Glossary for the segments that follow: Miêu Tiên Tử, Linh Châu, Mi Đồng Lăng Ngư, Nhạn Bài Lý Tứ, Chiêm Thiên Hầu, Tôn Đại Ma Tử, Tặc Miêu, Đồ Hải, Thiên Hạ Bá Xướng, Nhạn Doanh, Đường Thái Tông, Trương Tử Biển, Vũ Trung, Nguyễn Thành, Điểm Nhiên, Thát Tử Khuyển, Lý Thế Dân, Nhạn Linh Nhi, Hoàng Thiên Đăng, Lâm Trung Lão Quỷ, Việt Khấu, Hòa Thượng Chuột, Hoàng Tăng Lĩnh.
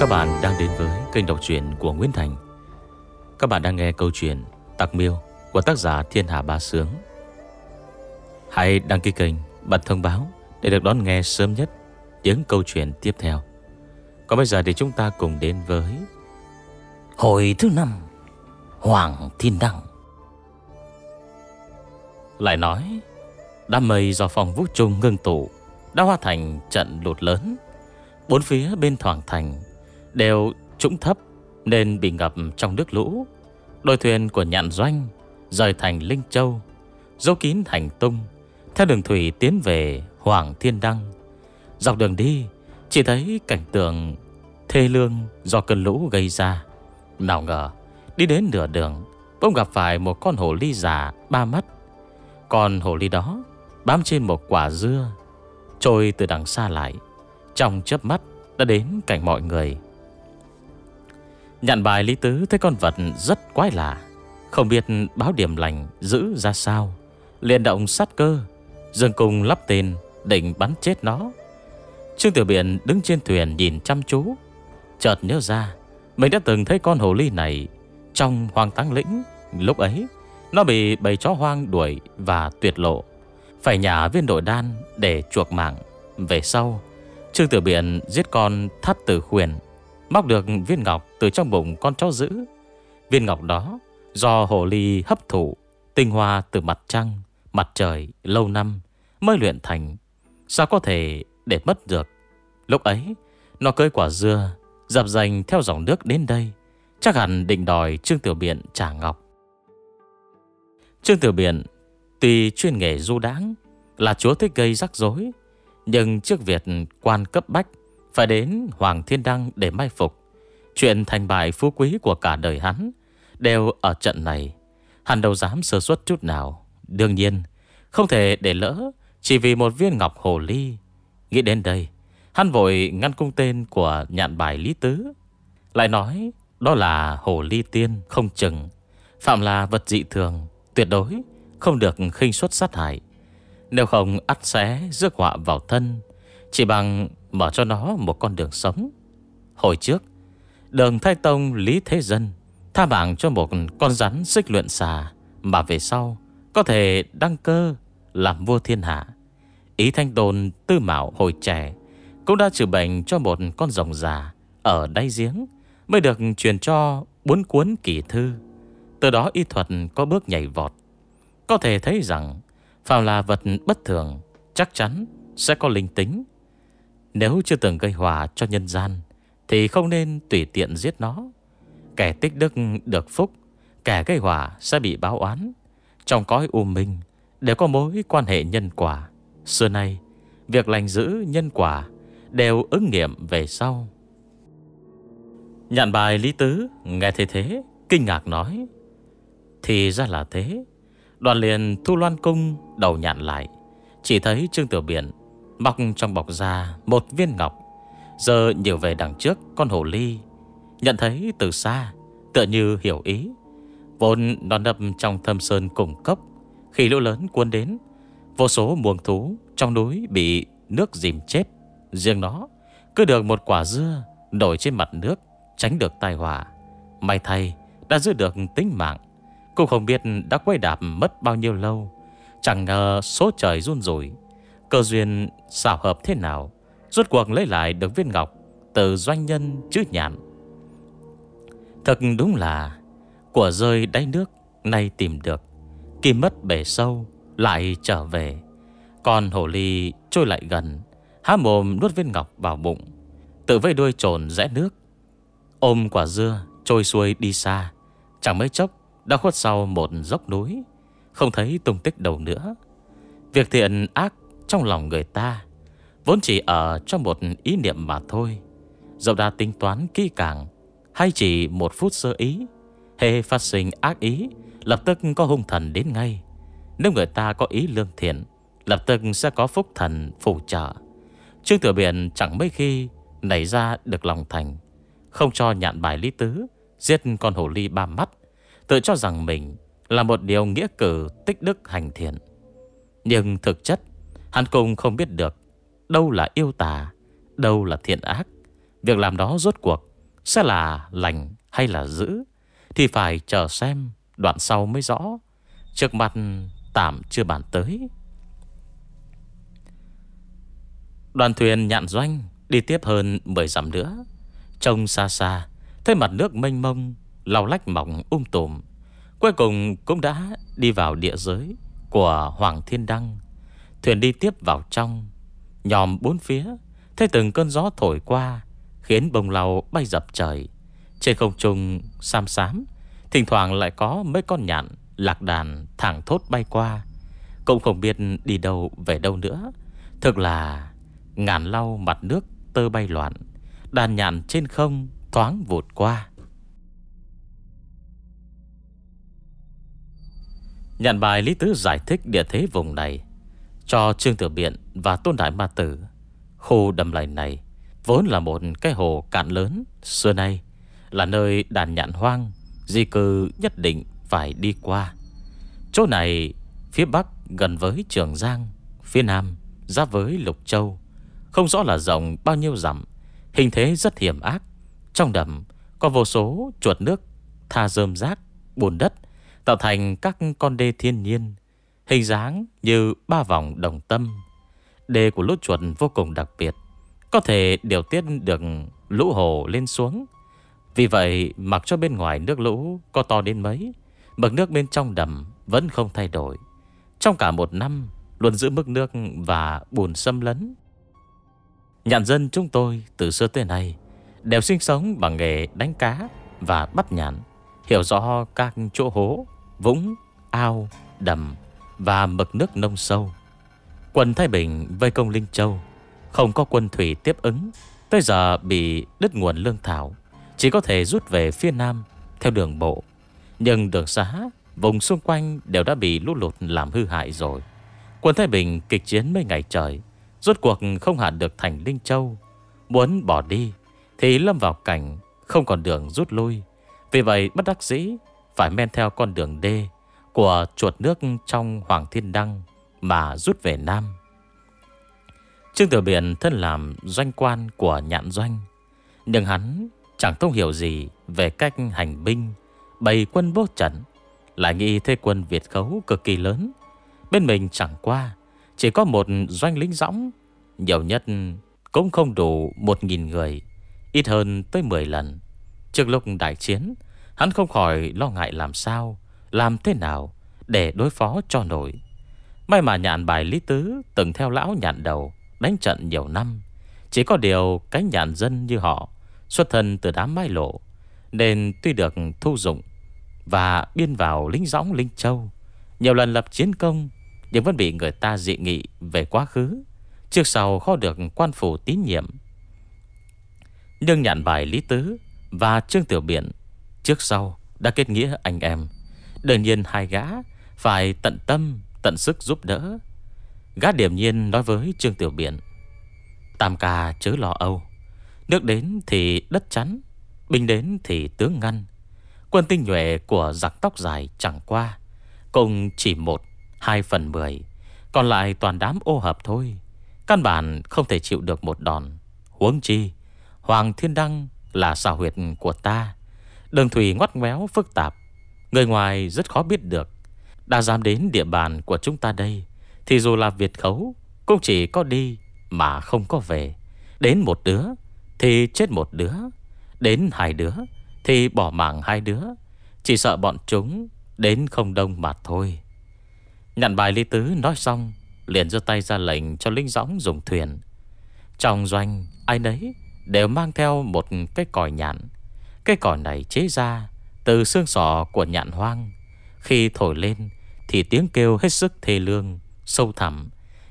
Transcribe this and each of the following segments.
Các bạn đang đến với kênh đọc truyện của Nguyễn Thành. Các bạn đang nghe câu chuyện Tặc Miêu của tác giả Thiên Hạ Bá Xướng. Hãy đăng ký kênh, bật thông báo để được đón nghe sớm nhất những câu chuyện tiếp theo. Còn bây giờ thì chúng ta cùng đến với hồi thứ 5, Hoàng Thiên Đăng. Lại nói, đám mây do phòng Vũ Trung ngưng tụ đã hóa thành trận lụt lớn. Bốn phía bên Hoàng Thành đều trũng thấp nên bị ngập trong nước lũ. Đôi thuyền của Nhạn Doanh rời thành Linh Châu, dấu kín hành tung, theo đường thủy tiến về Hoàng Thiên Đăng. Dọc đường đi chỉ thấy cảnh tượng thê lương do cơn lũ gây ra. Nào ngờ đi đến nửa đường bỗng gặp phải một con hồ ly già ba mắt. Con hồ ly đó bám trên một quả dưa, trôi từ đằng xa lại. Trong chớp mắt đã đến cảnh mọi người. Nhạn Bài Lý Tứ thấy con vật rất quái lạ, không biết báo điểm lành giữ ra sao, liền động sát cơ, dương cung lắp tên định bắn chết nó. Trương Tử Biển đứng trên thuyền nhìn chăm chú, chợt nhớ ra mình đã từng thấy con hồ ly này trong Hoàng Tăng Lĩnh. Lúc ấy nó bị bầy chó hoang đuổi và tuyệt lộ, phải nhả viên nội đan để chuộc mạng. Về sau Trương Tử Biển giết con Thát Tử Khuyển, móc được viên ngọc từ trong bụng con chó dữ. Viên ngọc đó do hồ ly hấp thụ tinh hoa từ mặt trăng, mặt trời lâu năm mới luyện thành, sao có thể để mất được. Lúc ấy nó cưỡi quả dưa dập dành theo dòng nước đến đây, chắc hẳn định đòi Trương Tử Biển trả ngọc. Trương Tử Biển tuy chuyên nghề du đãng, là chúa thích gây rắc rối, nhưng trước việc quan cấp bách phải đến Hoàng Thiên Đăng để mai phục. Chuyện thành bại phú quý của cả đời hắn đều ở trận này, hắn đâu dám sơ suất chút nào. Đương nhiên không thể để lỡ chỉ vì một viên ngọc hồ ly. Nghĩ đến đây, hắn vội ngăn cung tên của Nhạn Bài Lý Tứ, lại nói đó là hồ ly tiên không chừng. Phạm là vật dị thường tuyệt đối không được khinh suất sát hại, nếu không ắt sẽ rước họa vào thân. Chỉ bằng mở cho nó một con đường sống. Hồi trước Đường Thái Tông Lý Thế Dân tha mạng cho một con rắn xích luyện xà, mà về sau có thể đăng cơ làm vua thiên hạ. Ý Thanh Tôn Tư Mạo hồi trẻ cũng đã trừ bệnh cho một con rồng già ở đáy giếng, mới được truyền cho 4 cuốn kỳ thư. Từ đó y thuật có bước nhảy vọt. Có thể thấy rằng phàm là vật bất thường chắc chắn sẽ có linh tính. Nếu chưa từng gây họa cho nhân gian thì không nên tùy tiện giết nó. Kẻ tích đức được phúc, kẻ gây họa sẽ bị báo oán. Trong cõi u minh đều có mối quan hệ nhân quả. Xưa nay việc lành giữ nhân quả đều ứng nghiệm về sau. Nhạn Bài Lý Tứ nghe thấy thế kinh ngạc nói, thì ra là thế. Đoàn liền thu loan cung đầu nhạn lại, chỉ thấy Trương Tử Biển mọc trong bọc ra một viên ngọc, giờ nhiều về đằng trước con hồ ly. Nhận thấy từ xa tựa như hiểu ý, vốn đòn đập trong thâm sơn cùng cốc, khi lũ lớn cuốn đến vô số muông thú trong núi bị nước dìm chết. Riêng nó cứ được một quả dưa nổi trên mặt nước, tránh được tai họa. May thay đã giữ được tính mạng, cũng không biết đã quay đạp mất bao nhiêu lâu. Chẳng ngờ số trời run rủi, cơ duyên xảo hợp thế nào, rốt cuộc lấy lại được viên ngọc từ doanh nhân chữ Nhạn. Thật đúng là của rơi đáy nước nay tìm được, kim mất bể sâu lại trở về. Còn hồ ly trôi lại gần, há mồm nuốt viên ngọc vào bụng, tự vây đuôi trồn rẽ nước, ôm quả dưa trôi xuôi đi xa. Chẳng mấy chốc đã khuất sau một dốc núi, không thấy tung tích đâu nữa. Việc thiện ác trong lòng người ta vốn chỉ ở trong một ý niệm mà thôi, dẫu đã tính toán kỹ càng, hay chỉ một phút sơ ý, hễ phát sinh ác ý lập tức có hung thần đến ngay. Nếu người ta có ý lương thiện, lập tức sẽ có phúc thần phù trợ. Trương Tử Biển chẳng mấy khi nảy ra được lòng thành, không cho Nhạn Bài Lý Tứ giết con hồ ly ba mắt, tự cho rằng mình là một điều nghĩa cử tích đức hành thiện. Nhưng thực chất hắn cũng không biết được đâu là yêu tà, đâu là thiện ác. Việc làm đó rốt cuộc sẽ là lành hay là dữ thì phải chờ xem đoạn sau mới rõ, trước mặt tạm chưa bàn tới. Đoàn thuyền Nhạn Doanh đi tiếp hơn 10 dặm nữa, trông xa xa thấy mặt nước mênh mông, lau lách mỏng tùm, cuối cùng cũng đã đi vào địa giới của Hoàng Thiên Đăng. Thuyền đi tiếp vào trong, nhòm bốn phía, thấy từng cơn gió thổi qua khiến bông lau bay dập trời. Trên không trung sam sám, thỉnh thoảng lại có mấy con nhạn lạc đàn thẳng thốt bay qua, cũng không biết đi đâu về đâu nữa. Thực là ngàn lau mặt nước tơ bay loạn, đàn nhạn trên không thoáng vụt qua. Nhạn Bài Lý Tứ giải thích địa thế vùng này cho Trương Tử Biển và Tôn Đại Ma Tử. Khu đầm lầy này vốn là một cái hồ cạn lớn, xưa nay là nơi đàn nhạn hoang di cư nhất định phải đi qua. Chỗ này phía bắc gần với Trường Giang, phía nam giáp với Lục Châu, không rõ là rộng bao nhiêu dặm, hình thế rất hiểm ác. Trong đầm có vô số chuột nước tha rơm rác, bùn đất, tạo thành các con đê thiên nhiên, hình dáng như ba vòng đồng tâm. Đê của lũ chuột vô cùng đặc biệt, có thể điều tiết được lũ hồ lên xuống. Vì vậy mặc cho bên ngoài nước lũ có to đến mấy, mực nước bên trong đầm vẫn không thay đổi, trong cả một năm luôn giữ mức nước và bùn xâm lấn. Nhạn dân chúng tôi từ xưa tới nay đều sinh sống bằng nghề đánh cá và bắt nhạn, hiểu rõ các chỗ hố, vũng, ao, đầm và mực nước nông sâu. Quân Thái Bình vây công Linh Châu, không có quân thủy tiếp ứng, tới giờ bị đứt nguồn lương thảo, chỉ có thể rút về phía nam theo đường bộ. Nhưng đường xá, vùng xung quanh đều đã bị lũ lụt làm hư hại rồi. Quân Thái Bình kịch chiến mấy ngày trời, rốt cuộc không hạ được thành Linh Châu. Muốn bỏ đi thì lâm vào cảnh không còn đường rút lui. Vì vậy bất đắc dĩ phải men theo con đường đê của chuột nước trong Hoàng Thiên Đăng mà rút về nam. Trương Tử Biển thân làm doanh quan của Nhạn Doanh, nhưng hắn chẳng thông hiểu gì về cách hành binh, bày quân bố trận, lại nghĩ thế quân Việt Khấu cực kỳ lớn, bên mình chẳng qua chỉ có một doanh lính dõng, nhiều nhất cũng không đủ 1000 người, ít hơn tới 10 lần. Trước lúc đại chiến, hắn không khỏi lo ngại làm sao, làm thế nào để đối phó cho nổi. May mà Nhạn Bài Lý Tứ từng theo lão nhạn đầu đánh trận nhiều năm, chỉ có điều cái nhạn dân như họ xuất thân từ đám mai lộ, nên tuy được thu dụng và biên vào lính dõng Linh Châu, nhiều lần lập chiến công, nhưng vẫn bị người ta dị nghị về quá khứ, trước sau khó được quan phủ tín nhiệm. Nhưng Nhạn Bài Lý Tứ và Trương Tử Biển trước sau đã kết nghĩa anh em, đương nhiên hai gã phải tận tâm tận sức giúp đỡ. Gã Điểm Nhiên nói với Trương Tử Biển: "Tam ca chớ lo âu, nước đến thì đất chắn, binh đến thì tướng ngăn. Quân tinh nhuệ của giặc tóc dài chẳng qua cùng chỉ 1/2 phần 10, còn lại toàn đám ô hợp thôi, căn bản không thể chịu được một đòn. Huống chi Hoàng Thiên Đăng là xảo huyệt của ta, đường thủy ngoắt ngoéo phức tạp, người ngoài rất khó biết được. Đã dám đến địa bàn của chúng ta đây thì dù là Việt Khấu cũng chỉ có đi mà không có về. Đến một đứa thì chết một đứa, đến hai đứa thì bỏ mạng hai đứa, chỉ sợ bọn chúng đến không đông mà thôi." Nhạn Bài Lý Tứ nói xong liền giơ tay ra lệnh cho lính dõng dùng thuyền. Trong doanh ai nấy đều mang theo một cái còi nhạn. Cái còi này chế ra từ xương sọ của nhạn hoang, khi thổi lên thì tiếng kêu hết sức thê lương, sâu thẳm,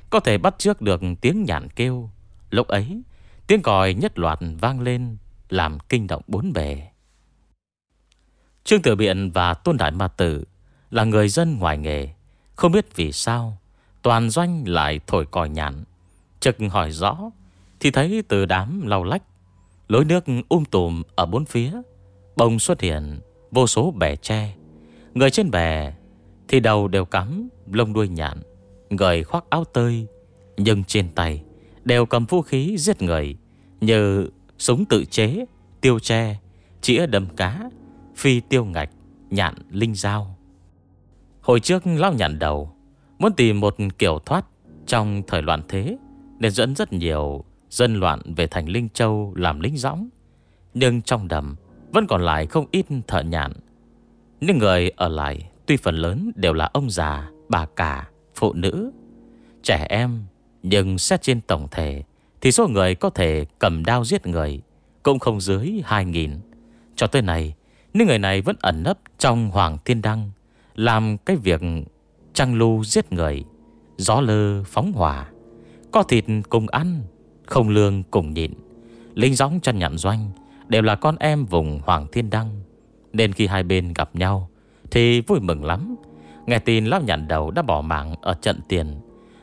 có thể bắt chước được tiếng nhạn kêu. Lúc ấy tiếng còi nhất loạt vang lên, làm kinh động bốn bề. Trương Tử Biển và Tôn Đại Ma Tử là người dân ngoài nghề, không biết vì sao toàn doanh lại thổi còi nhạn. Trực hỏi rõ thì thấy từ đám lau lách, lối nước tùm ở bốn phía bông xuất hiện vô số bè tre. Người trên bè thì đầu đều cắm lông đuôi nhạn, người khoác áo tơi, nhưng trên tay đều cầm vũ khí giết người như súng tự chế, tiêu tre, chĩa đầm cá, phi tiêu ngạch, nhạn linh dao. Hồi trước lão nhạn đầu muốn tìm một kiểu thoát trong thời loạn thế nên dẫn rất nhiều dân loạn về thành Linh Châu làm lính dõng. Nhưng trong đầm vẫn còn lại không ít thợ nhạn. Những người ở lại tuy phần lớn đều là ông già, bà cả, phụ nữ, trẻ em, nhưng xét trên tổng thể thì số người có thể cầm đao giết người cũng không dưới 2000. Cho tới nay, những người này vẫn ẩn nấp trong Hoàng Thiên Đăng, làm cái việc trăng lưu giết người, gió lơ phóng hỏa, có thịt cùng ăn, không lương cùng nhịn. Lính dõng cho Nhạn Doanh đều là con em vùng Hoàng Thiên Đăng, nên khi hai bên gặp nhau thì vui mừng lắm. Nghe tin lão nhạn đầu đã bỏ mạng ở trận tiền,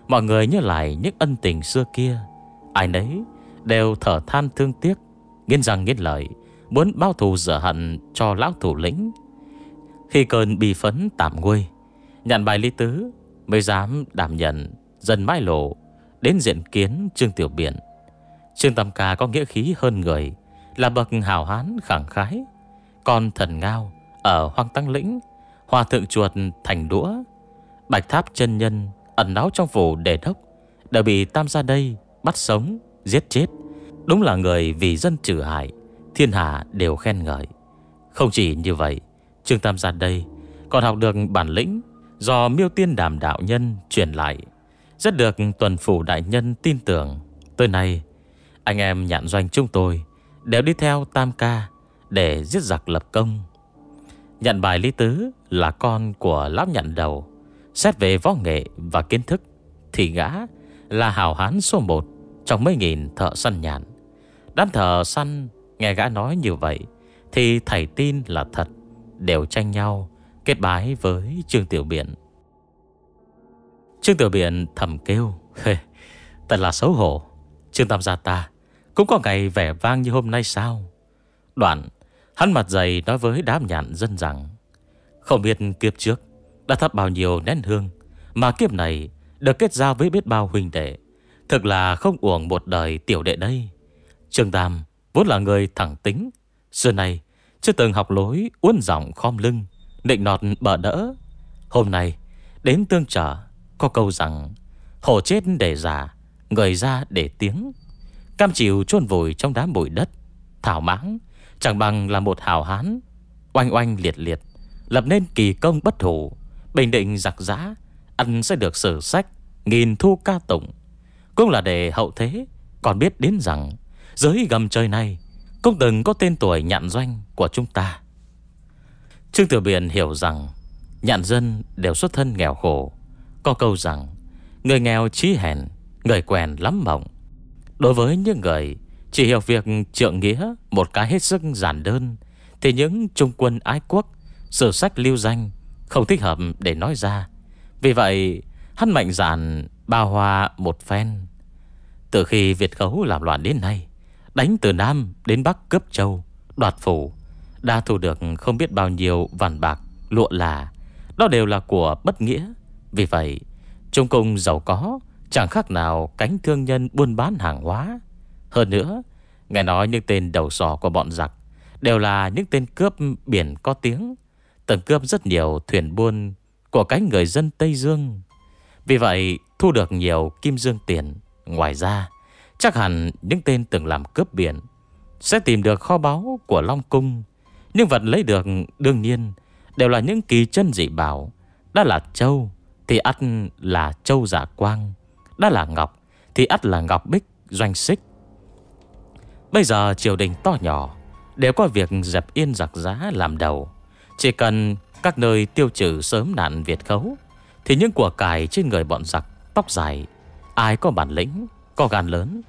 mọi người nhớ lại những ân tình xưa kia, ai nấy đều thở than thương tiếc, nghiến răng nghiến lợi muốn báo thù rửa hận cho lão thủ lĩnh. Khi cơn bi phấn tạm nguôi, Nhạn Bài Lý Tứ mới dám đảm nhận dân mãi lộ đến diện kiến Trương Tử Biển. Trương Tam Ca có nghĩa khí hơn người, là bậc hào hán khẳng khái. Còn thần ngao ở Hoàng Tăng Lĩnh, hòa thượng chuột thành đũa, Bạch Tháp chân nhân ẩn náu trong phủ đề đốc đã bị tam ra đây bắt sống, giết chết. Đúng là người vì dân trừ hại, thiên hạ đều khen ngợi. Không chỉ như vậy, Trương Tam ra đây còn học được bản lĩnh do Miêu Tiên Đàm đạo nhân truyền lại, rất được tuần phủ đại nhân tin tưởng. Tới nay, anh em Nhạn Doanh chúng tôi đều đi theo Tam Ca để giết giặc lập công. Nhạn Bài Lý Tứ là con của lão nhạn đầu, xét về võ nghệ và kiến thức thì gã là hào hán số 1 trong mấy nghìn thợ săn nhạn. Đám thợ săn nghe gã nói như vậy thì thảy tin là thật, đều tranh nhau kết bái với Trương Tử Biển. Trương Tử Biển thầm kêu: Thật là xấu hổ, Trương Tam gia ta cũng có ngày vẻ vang như hôm nay sao? Đoạn hắn mặt dày nói với đám nhạn dân rằng: Không biết kiếp trước đã thắp bao nhiêu nén hương, mà kiếp này được kết giao với biết bao huynh đệ, thực là không uổng một đời tiểu đệ đây. Trương Tam vốn là người thẳng tính, xưa nay chưa từng học lối uốn giọng khom lưng, định nọt bợ đỡ. Hôm nay đến tương trở, có câu rằng: Hổ chết để giả, người ra để tiếng. Cam chịu chôn vùi trong đám bụi đất, thảo mãng, chẳng bằng là một hào hán oanh oanh liệt liệt, lập nên kỳ công bất hủ, bình định giặc giã, ăn sẽ được sử sách nghìn thu ca tụng. Cũng là để hậu thế còn biết đến rằng dưới gầm trời này cũng từng có tên tuổi Nhạn Doanh của chúng ta. Trương Tử Biển hiểu rằng nhạn dân đều xuất thân nghèo khổ, có câu rằng: Người nghèo chí hèn, người quèn lắm mộng. Đối với những người chỉ hiểu việc trượng nghĩa một cái hết sức giản đơn thì những trung quân ái quốc, sử sách lưu danh không thích hợp để nói ra. Vì vậy hắn mạnh dạn bao hoa một phen. Từ khi Việt Khấu làm loạn đến nay, đánh từ Nam đến Bắc cướp châu, đoạt phủ, đã thu được không biết bao nhiêu vàng bạc, lụa là. Đó đều là của bất nghĩa. Vì vậy Trung Cung giàu có chẳng khác nào cánh thương nhân buôn bán hàng hóa. Hơn nữa, nghe nói những tên đầu sỏ của bọn giặc đều là những tên cướp biển có tiếng, từng cướp rất nhiều thuyền buôn của cánh người dân Tây Dương. Vì vậy thu được nhiều kim dương tiền. Ngoài ra, chắc hẳn những tên từng làm cướp biển sẽ tìm được kho báu của Long Cung. Nhưng vật lấy được đương nhiên đều là những kỳ chân dị bảo. Đã là châu thì ắt là châu giả quang, đã là ngọc thì ắt là ngọc bích doanh xích. Bây giờ triều đình to nhỏ đều có việc dẹp yên giặc giã làm đầu. Chỉ cần các nơi tiêu trừ sớm nạn Việt Khấu thì những của cải trên người bọn giặc tóc dài, ai có bản lĩnh, có gan lớn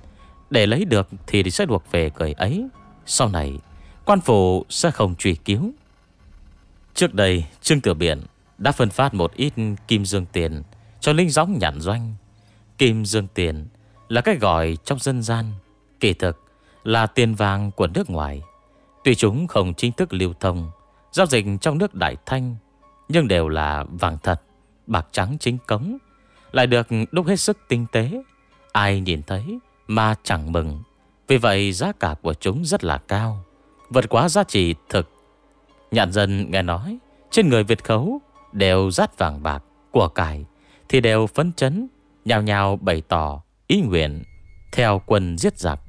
để lấy được thì sẽ thuộc về người ấy. Sau này quan phủ sẽ không truy cứu. Trước đây Trương Tử Biển đã phân phát một ít kim dương tiền cho lính dõng Nhạn Doanh. Kim dương tiền là cái gọi trong dân gian, kỳ thực là tiền vàng của nước ngoài. Tuy chúng không chính thức lưu thông giao dịch trong nước Đại Thanh, nhưng đều là vàng thật, bạc trắng chính cống, lại được đúc hết sức tinh tế. Ai nhìn thấy mà chẳng mừng. Vì vậy giá cả của chúng rất là cao. vượt quá giá trị thực. Nhạn dân nghe nói trên người Việt Khấu đều dát vàng bạc của cải thì đều phấn chấn, nhào nhào bày tỏ ý nguyện theo quân giết giặc.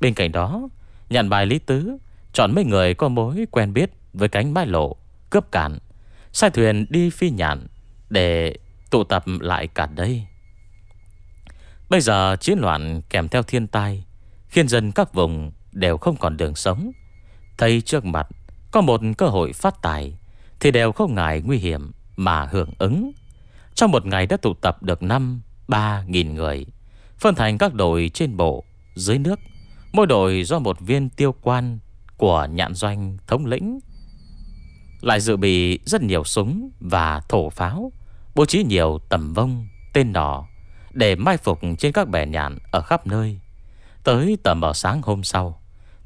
Bên cạnh đó, Nhạn Bài Lý Tứ chọn mấy người có mối quen biết với cánh mai lộ cướp cản, sai thuyền đi phi nhạn để tụ tập lại cả đây. Bây giờ chiến loạn kèm theo thiên tai khiến dân các vùng đều không còn đường sống. Thấy trước mặt có một cơ hội phát tài thì đều không ngại nguy hiểm mà hưởng ứng. Trong một ngày đã tụ tập được 3.000 người, phân thành các đội trên bộ, dưới nước, mỗi đội do một viên tiêu quan của Nhạn Doanh thống lĩnh. Lại dự bị rất nhiều súng và thổ pháo, bố trí nhiều tầm vông, tên nỏ để mai phục trên các bè nhạn ở khắp nơi. Tới tầm vào sáng hôm sau,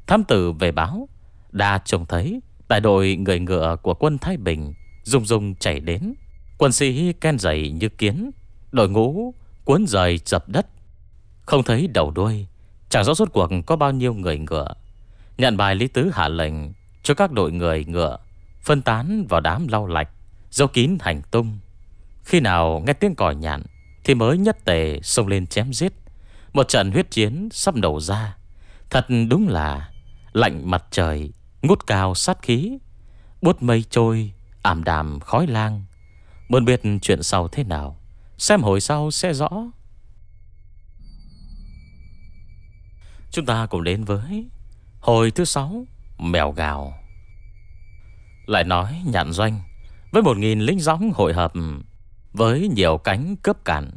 thám tử về báo đã trông thấy đại đội người ngựa của quân Thái Bình rung rung chảy đến. Quân sĩ ken dày như kiến, đội ngũ cuốn rời dập đất, không thấy đầu đuôi, chẳng rõ rốt cuộc có bao nhiêu người ngựa. Nhạn Bài Lý Tứ hạ lệnh cho các đội người ngựa phân tán vào đám lau lạch, giấu kín hành tung. Khi nào nghe tiếng còi nhạn thì mới nhất tề xông lên chém giết. Một trận huyết chiến sắp nổ ra. Thật đúng là lạnh mặt trời, ngút cao sát khí, bút mây trôi, ảm đạm khói lang. Muốn biết chuyện sau thế nào, xem hồi sau sẽ rõ. Chúng ta cùng đến với hồi thứ 6, mèo gào. Lại nói Nhạn Doanh với 1.000 lính dõng hội hợp với nhiều cánh cướp cản,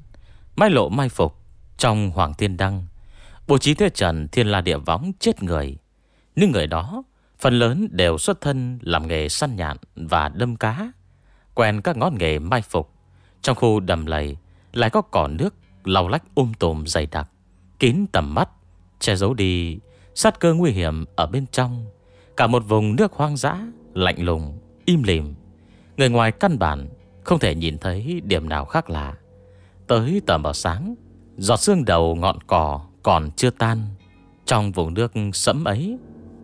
mai lộ mai phục trong Hoàng Thiên Đăng, bố trí thế trận thiên la địa võng chết người. Nhưng người đó phần lớn đều xuất thân làm nghề săn nhạn và đâm cá, quen các ngón nghề mai phục. Trong khu đầm lầy lại có cỏ nước lau lách tùm dày đặc, kín tầm mắt, che giấu đi sát cơ nguy hiểm ở bên trong. Cả một vùng nước hoang dã, lạnh lùng, im lìm, người ngoài căn bản không thể nhìn thấy điểm nào khác lạ. Tới tầm vào sáng, giọt sương đầu ngọn cỏ còn chưa tan. Trong vùng nước sẫm ấy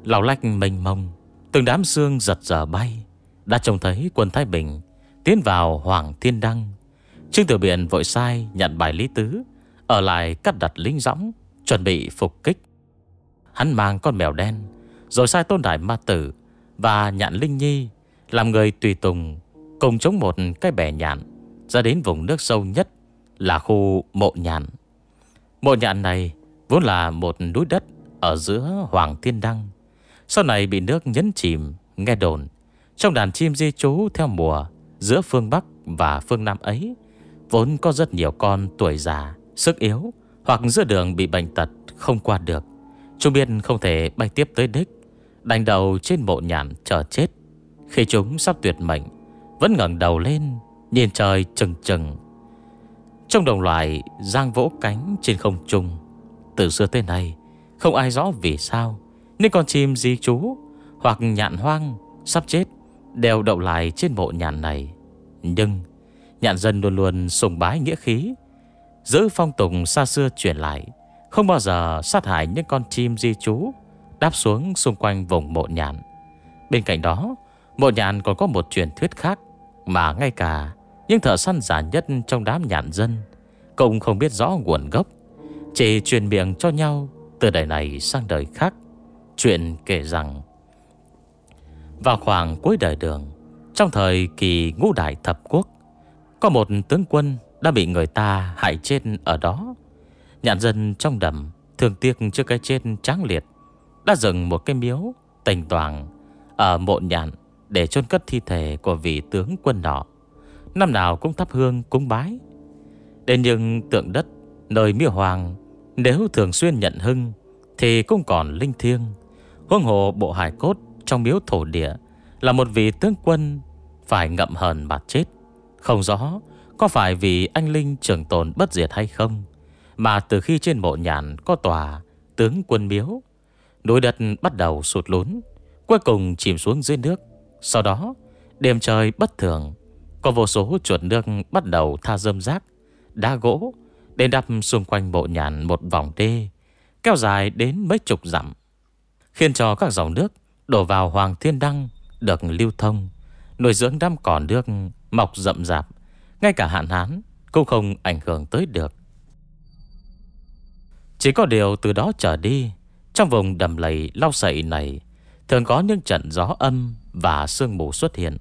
lau lách mênh mông, từng đám sương giật giở bay. Đã trông thấy quân Thái Bình tiến vào Hoàng Thiên Đăng. Trương Tử Biển vội sai Nhạn Bài Lý Tứ ở lại cắt đặt lính dõng, chuẩn bị phục kích. Hắn mang con mèo đen, rồi sai Tôn Đại Ma Tử và Nhạn Linh Nhi làm người tùy tùng, cùng chống một cái bè nhạn ra đến vùng nước sâu nhất là khu mộ nhạn. Mộ nhạn này vốn là một núi đất ở giữa Hoàng Thiên Đăng, sau này bị nước nhấn chìm. Nghe đồn trong đàn chim di trú theo mùa giữa phương Bắc và phương Nam ấy, vốn có rất nhiều con tuổi già, sức yếu hoặc giữa đường bị bệnh tật không qua được. Chúng biết không thể bay tiếp tới đích, đành đầu trên mộ nhạn chờ chết. Khi chúng sắp tuyệt mệnh, vẫn ngẩng đầu lên nhìn trời trừng trừng. Trong đồng loài giang vỗ cánh trên không trung, từ xưa tới nay không ai rõ vì sao nên con chim di trú hoặc nhạn hoang sắp chết đều đậu lại trên mộ nhạn này. Nhưng Nhạn dân luôn luôn sùng bái nghĩa khí, giữ phong tục xa xưa truyền lại, không bao giờ sát hại những con chim di trú đáp xuống xung quanh vùng mộ nhạn. Bên cạnh đó, mộ nhạn còn có một truyền thuyết khác mà ngay cả những thợ săn giả nhất trong đám nhạn dân cũng không biết rõ nguồn gốc, chỉ truyền miệng cho nhau từ đời này sang đời khác. Chuyện kể rằng vào khoảng cuối đời Đường, trong thời kỳ Ngũ Đại Thập Quốc, có một tướng quân đã bị người ta hại chết ở đó. Nhạn dân trong đầm thương tiếc trước cái chết tráng liệt, đã dựng một cái miếu tành toàng ở mộ nhạn để chôn cất thi thể của vị tướng quân nọ. Năm nào cũng thắp hương cúng bái. Đến những tượng đất nơi miếu hoàng, nếu thường xuyên nhận hưng thì cũng còn linh thiêng. Huống hồ bộ hài cốt trong miếu thổ địa là một vị tướng quân phải ngậm hờn mà chết. Không rõ có phải vì anh linh trường tồn bất diệt hay không, mà từ khi trên mộ nhạn có tòa tướng quân miếu, núi đất bắt đầu sụt lún, cuối cùng chìm xuống dưới nước. Sau đó đêm trời bất thường, có vô số chuột nước bắt đầu tha rơm rác, đá gỗ để đắp xung quanh mộ nhạn một vòng đê kéo dài đến mấy chục dặm, khiến cho các dòng nước đổ vào Hoàng Thiên Đăng được lưu thông, nuôi dưỡng đám cỏ nước mọc rậm rạp, ngay cả hạn hán cũng không ảnh hưởng tới được. Chỉ có điều từ đó trở đi, trong vùng đầm lầy lau sậy này thường có những trận gió âm và sương mù xuất hiện,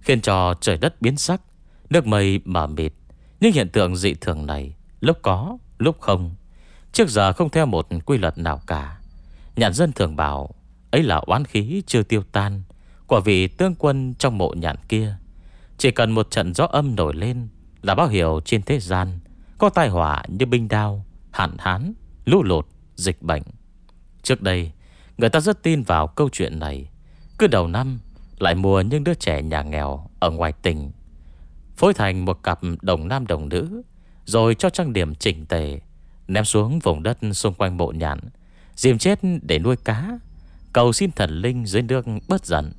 khiến cho trời đất biến sắc, nước mây mờ mịt. Những hiện tượng dị thường này lúc có lúc không, trước giờ không theo một quy luật nào cả. Nhạn dân thường bảo ấy là oán khí chưa tiêu tan của vị tướng quân trong mộ nhạn kia. Chỉ cần một trận gió âm nổi lên là báo hiệu trên thế gian có tai họa như binh đao, hạn hán, lũ lụt, dịch bệnh. Trước đây người ta rất tin vào câu chuyện này, cứ đầu năm lại mua những đứa trẻ nhà nghèo ở ngoài tỉnh, phối thành một cặp đồng nam đồng nữ, rồi cho trang điểm chỉnh tề, ném xuống vùng đất xung quanh mộ nhạn, dìm chết để nuôi cá, cầu xin thần linh dưới nước bất giận,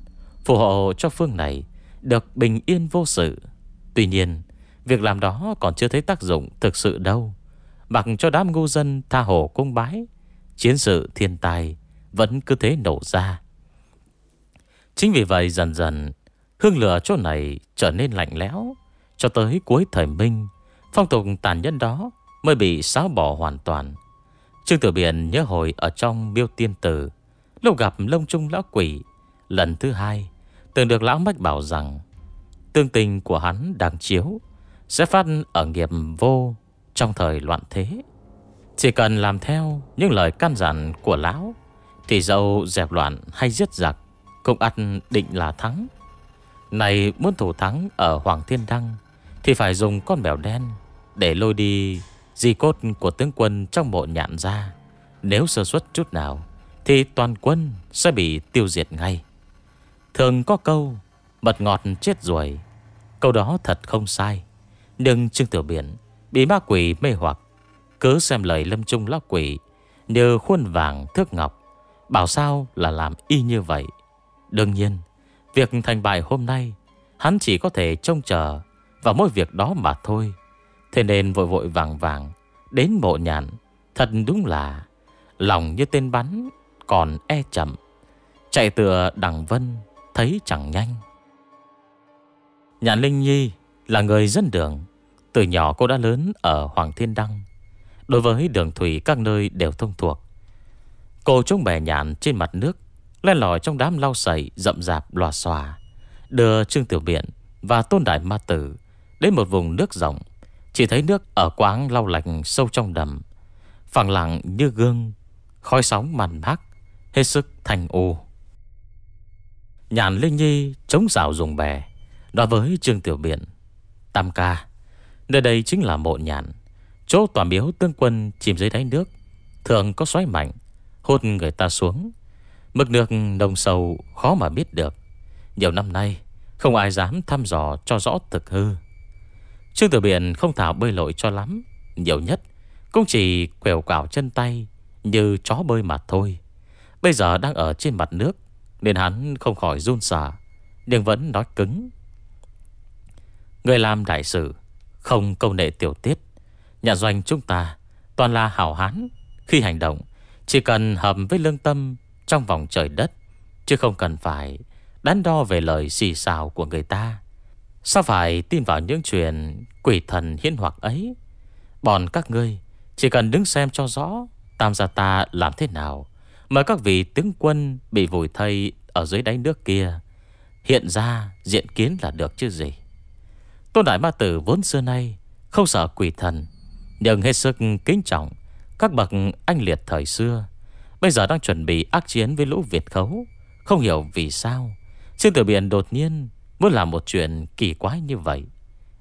phù hộ cho phương này được bình yên vô sự. Tuy nhiên, việc làm đó còn chưa thấy tác dụng thực sự đâu. Mặc cho đám ngu dân tha hồ cung bái, chiến sự thiên tai vẫn cứ thế nổ ra. Chính vì vậy dần dần hương lửa chỗ này trở nên lạnh lẽo. Cho tới cuối thời Minh, phong tục tàn nhẫn đó mới bị xóa bỏ hoàn toàn. Trương Tử Biển nhớ hồi ở trong Miêu Tiên Tử, lúc gặp Lâm Trung Lão Quỷ lần thứ hai, từng được Lão Mách bảo rằng tương tình của hắn đang chiếu sẽ phát ở nghiệp vô trong thời loạn thế. Chỉ cần làm theo những lời căn dặn của Lão, thì dẫu dẹp loạn hay giết giặc cũng ăn định là thắng. Này muốn thủ thắng ở Hoàng Thiên Đăng thì phải dùng con mèo đen để lôi đi di cốt của tướng quân trong mộ nhạn ra. Nếu sơ suất chút nào thì toàn quân sẽ bị tiêu diệt ngay. Thường có câu mật ngọt chết ruồi, câu đó thật không sai. Nhưng Trương Tử Biển bị ma quỷ mê hoặc, cứ xem lời Lâm Trung Lão Quỷ như khuôn vàng thước ngọc, bảo sao là làm y như vậy. Đương nhiên, việc thành bại hôm nay hắn chỉ có thể trông chờ vào mỗi việc đó mà thôi. Thế nên vội vội vàng vàng đến mộ nhạn, thật đúng là lòng như tên bắn còn e chậm, chạy tựa đằng vân thấy chẳng nhanh. Nhạn Linh Nhi là người dân đường, từ nhỏ cô đã lớn ở Hoàng Thiên Đăng, đối với đường thủy các nơi đều thông thuộc. Cô trông bè nhạn trên mặt nước, len lỏi trong đám lau sậy rậm rạp lòa xòa, đưa Trương Tử Biển và Tôn Đại Ma Tử đến một vùng nước rộng. Chỉ thấy nước ở quãng lau lạnh sâu trong đầm, phẳng lặng như gương, khói sóng màn mác, hết sức thanh u. Nhạn Linh Nhi chống rào dùng bè, nói với Trương Tử Biển: Tam ca, nơi đây chính là mộ nhạn, chỗ tòa miếu tương quân chìm dưới đáy nước, thường có xoáy mạnh hút người ta xuống. Mực nước nồng sâu khó mà biết được, nhiều năm nay không ai dám thăm dò cho rõ thực hư. Trương Tử Biển không thảo bơi lội cho lắm, nhiều nhất cũng chỉ quèo quảo chân tay như chó bơi mà thôi. Bây giờ đang ở trên mặt nước nên hắn không khỏi run sợ, nhưng vẫn nói cứng. Người làm đại sự không câu nệ tiểu tiết, Nhạn Doanh chúng ta toàn là hảo hán, khi hành động chỉ cần hợp với lương tâm trong vòng trời đất, chứ không cần phải đắn đo về lời xì xào của người ta. Sao phải tin vào những chuyện quỷ thần hiến hoặc ấy? Bọn các ngươi chỉ cần đứng xem cho rõ tam gia ta làm thế nào mà các vị tướng quân bị vùi thây ở dưới đáy nước kia hiện ra diện kiến là được chứ gì. Tôn Đại Ma Tử vốn xưa nay không sợ quỷ thần, nhưng hết sức kính trọng các bậc anh liệt thời xưa, bây giờ đang chuẩn bị ác chiến với lũ Việt Khấu. Không hiểu vì sao Trương Tử Biển đột nhiên muốn làm một chuyện kỳ quái như vậy.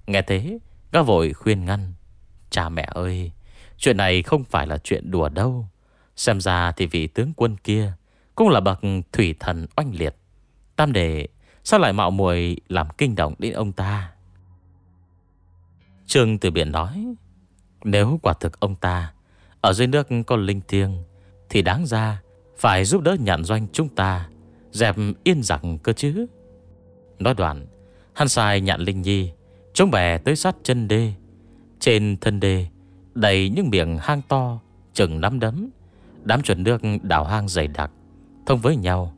Nghe thế, gã vội khuyên ngăn: Cha mẹ ơi, chuyện này không phải là chuyện đùa đâu. Xem ra thì vị tướng quân kia cũng là bậc thủy thần oanh liệt, tam đệ sao lại mạo muội làm kinh động đến ông ta? Trương Tử Biển nói: Nếu quả thực ông ta ở dưới nước có linh thiêng thì đáng ra phải giúp đỡ Nhạn Doanh chúng ta dẹp yên giặc cơ chứ. Nói đoạn, hắn sai Nhạn Linh Nhi chống bè tới sát chân đê. Trên thân đê đầy những miệng hang to chừng nắm đấm, đám chuẩn nước đào hang dày đặc thông với nhau,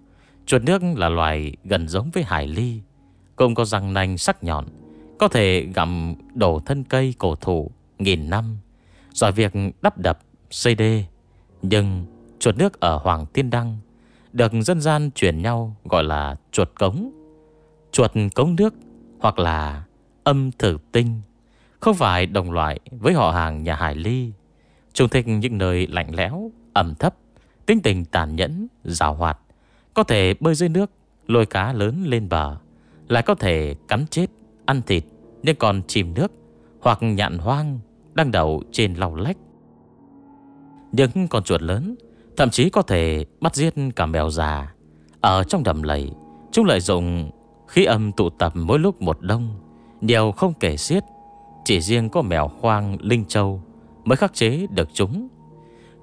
Chuột nước là loài gần giống với hải ly, cũng có răng nanh sắc nhọn, có thể gặm đổ thân cây cổ thụ nghìn năm, giỏi việc đắp đập, xây đê. Nhưng chuột nước ở Hoàng Thiên Đăng được dân gian truyền nhau gọi là chuột cống, chuột cống nước hoặc là âm thử tinh, không phải đồng loại với họ hàng nhà hải ly. Chúng thích những nơi lạnh lẽo, ẩm thấp, tính tình tàn nhẫn, giàu hoạt, có thể bơi dưới nước, lôi cá lớn lên bờ, lại có thể cắn chết, ăn thịt nhưng còn chìm nước hoặc nhạn hoang đang đậu trên lau lách. Những con chuột lớn thậm chí có thể bắt giết cả mèo già. Ở trong đầm lầy, chúng lợi dụng khí âm tụ tập mỗi lúc một đông, nhiều không kể xiết. Chỉ riêng có mèo hoang Linh Châu mới khắc chế được chúng.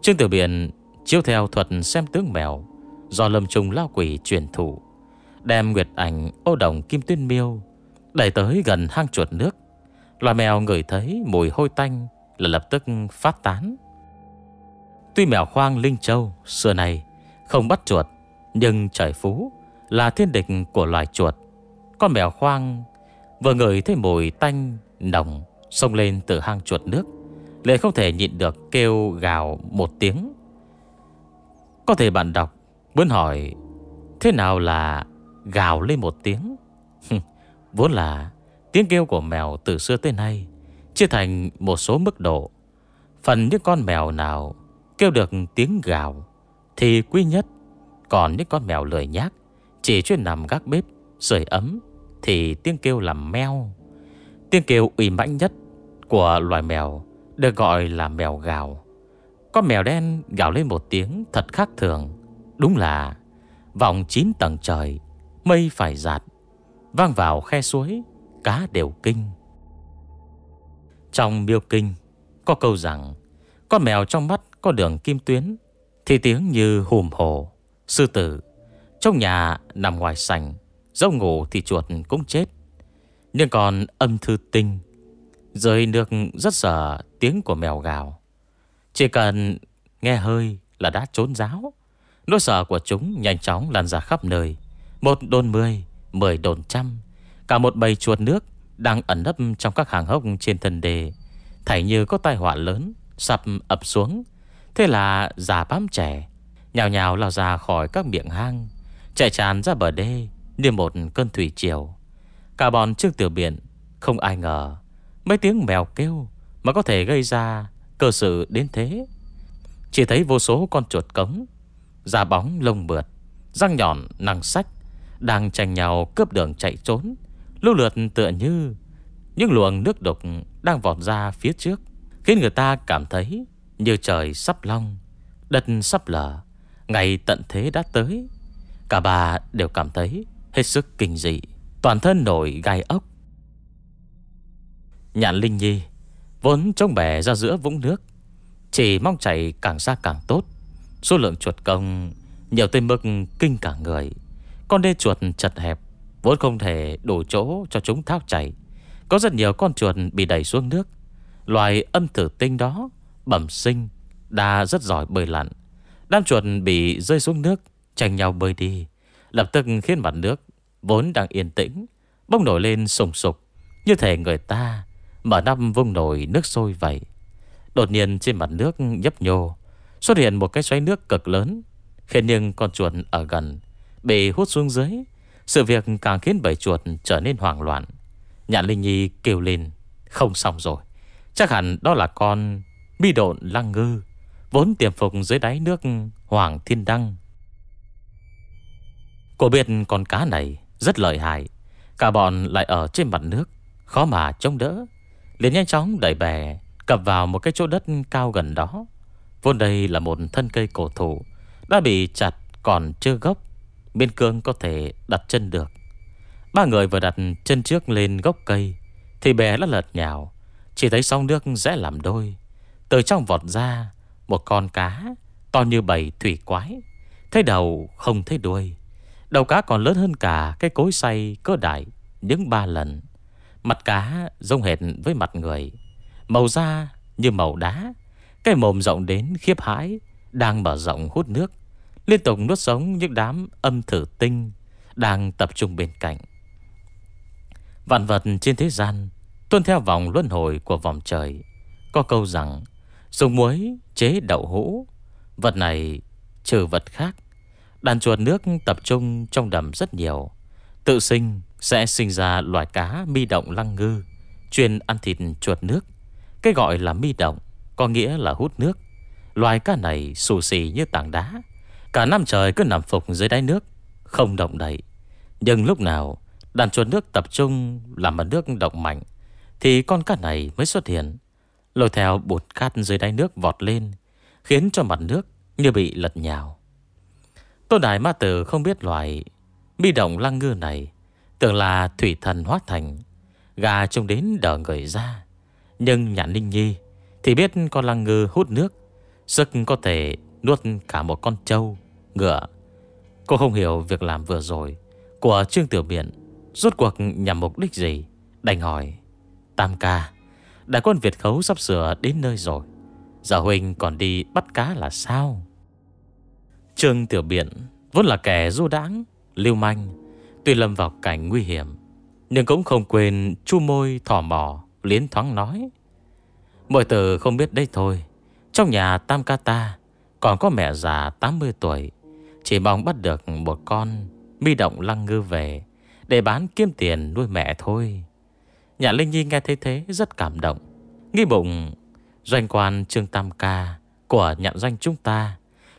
Trương Tử Biển chiếu theo thuật xem tướng mèo do Lâm Trung Lão Quỷ truyền thụ, đem nguyệt ảnh, ô đồng, kim tuyên miêu đẩy tới gần hang chuột nước. Loài mèo ngửi thấy mùi hôi tanh là lập tức phát tán. Tuy mèo hoang Linh Châu xưa này không bắt chuột, nhưng trời phú là thiên địch của loài chuột. Con mèo hoang vừa ngửi thấy mùi tanh nồng xông lên từ hang chuột nước, lại không thể nhịn được kêu gào một tiếng. Có thể bạn đọc muốn hỏi thế nào là gào lên một tiếng. Vốn là tiếng kêu của mèo từ xưa tới nay chia thành một số mức độ. Phần những con mèo nào kêu được tiếng gào thì quý nhất, còn những con mèo lười nhác chỉ chuyên nằm gác bếp sưởi ấm thì tiếng kêu là meo. Tiếng kêu uy mãnh nhất của loài mèo được gọi là mèo gào. Con mèo đen gào lên một tiếng thật khác thường, đúng là vọng 9 tầng trời mây phải giạt, vang vào khe suối cá đều kinh. Trong Miêu Kinh có câu rằng con mèo trong mắt có đường kim tuyến thì tiếng như hùm hổ, sư tử. Trong nhà nằm ngoài sảnh, dẫu ngủ thì chuột cũng chết. Nhưng còn âm thư tinh dưới nước rất sợ tiếng của mèo gào. Chỉ cần nghe hơi là đã trốn ráo. Nỗi sợ của chúng nhanh chóng lan ra khắp nơi. 1 đồn 10, 10 đồn 100. Cả một bầy chuột nước đang ẩn nấp trong các hàng hốc trên thân đề, thảy như có tai họa lớn sập ập xuống. Thế là già bám trẻ nhào nhào lao ra khỏi các miệng hang, chạy tràn ra bờ đê như một cơn thủy triều. Cả bọn Trương Tử Biển không ai ngờ mấy tiếng mèo kêu mà có thể gây ra cơ sự đến thế. Chỉ thấy vô số con chuột cống da bóng lông mượt, răng nhọn năng sách đang tranh nhau cướp đường chạy trốn, lưu lượt tựa như những luồng nước độc đang vọt ra phía trước, khiến người ta cảm thấy như trời sắp long, đất sắp lở, ngày tận thế đã tới. Cả ba đều cảm thấy hết sức kinh dị, toàn thân nổi gai ốc. Nhạn Linh Nhi vốn trông bè ra giữa vũng nước, chỉ mong chạy càng xa càng tốt. Số lượng chuột công nhiều tới mức kinh cả người. Con đê chuột chật hẹp vốn không thể đủ chỗ cho chúng tháo chảy. Có rất nhiều con chuột bị đẩy xuống nước. Loài âm thử tinh đó bẩm sinh đã rất giỏi bơi lặn. Đám chuột bị rơi xuống nước tranh nhau bơi đi, lập tức khiến mặt nước vốn đang yên tĩnh bốc nổi lên sùng sục, như thể người ta mở năm vung nổi nước sôi vậy. Đột nhiên trên mặt nước nhấp nhô xuất hiện một cái xoáy nước cực lớn, khiến những con chuột ở gần bị hút xuống dưới. Sự việc càng khiến bầy chuột trở nên hoảng loạn. Nhạn Linh Nhi kêu lên, không xong rồi, chắc hẳn đó là con Mi Đồng Lăng Ngư vốn tiềm phục dưới đáy nước Hoàng Thiên Đăng. Cô biết con cá này rất lợi hại, cả bọn lại ở trên mặt nước khó mà chống đỡ, liền nhanh chóng đẩy bè cập vào một cái chỗ đất cao gần đó. Vốn đây là một thân cây cổ thụ đã bị chặt còn chưa gốc, biên cương có thể đặt chân được. Ba người vừa đặt chân trước lên gốc cây thì bè đã lật nhào. Chỉ thấy sóng nước rẽ làm đôi, từ trong vọt ra một con cá to như bầy thủy quái, thấy đầu không thấy đuôi. Đầu cá còn lớn hơn cả cái cối xay cỡ đại những 3 lần. Mặt cá giống hệt với mặt người, màu da như màu đá, cái mồm rộng đến khiếp hãi đang mở rộng hút nước, liên tục nuốt sống những đám âm thử tinh đang tập trung bên cạnh. Vạn vật trên thế gian tuân theo vòng luân hồi của vòng trời. Có câu rằng dùng muối chế đậu hũ, vật này trừ vật khác. Đàn chuột nước tập trung trong đầm rất nhiều, tự sinh sẽ sinh ra loài cá mi động lăng ngư, chuyên ăn thịt chuột nước. Cái gọi là mi động có nghĩa là hút nước. Loài cá này xù xì như tảng đá, cả năm trời cứ nằm phục dưới đáy nước, không động đậy. Nhưng lúc nào đàn chuột nước tập trung làm mặt nước động mạnh thì con cá này mới xuất hiện, lôi theo bột cát dưới đáy nước vọt lên, khiến cho mặt nước như bị lật nhào. Tôn Đại Ma Tử không biết loài mi động lăng ngư này tưởng là thủy thần hóa thành, gà trông đến đỡ người ra. Nhưng Nhạn Linh Nhi thì biết con lăng ngư hút nước, sức có thể nuốt cả một con trâu, ngựa. Cô không hiểu việc làm vừa rồi của Trương Tử Biển rốt cuộc nhằm mục đích gì, đành hỏi: Tam ca, đại quân Việt Khấu sắp sửa đến nơi rồi, giờ huynh còn đi bắt cá là sao? Trương Tử Biển vốn là kẻ du đãng, lưu manh, tuy lâm vào cảnh nguy hiểm nhưng cũng không quên chu môi thỏ mỏ, liến thoáng nói: Mọi tử không biết đấy thôi, trong nhà tam ca ta còn có mẹ già 80 tuổi, chỉ mong bắt được một con mi động lăng ngư về để bán kiếm tiền nuôi mẹ thôi. Nhạn Linh Nhi nghe thấy thế rất cảm động, nghi bụng doanh quan Trương Tam Ca của Nhạn Doanh chúng ta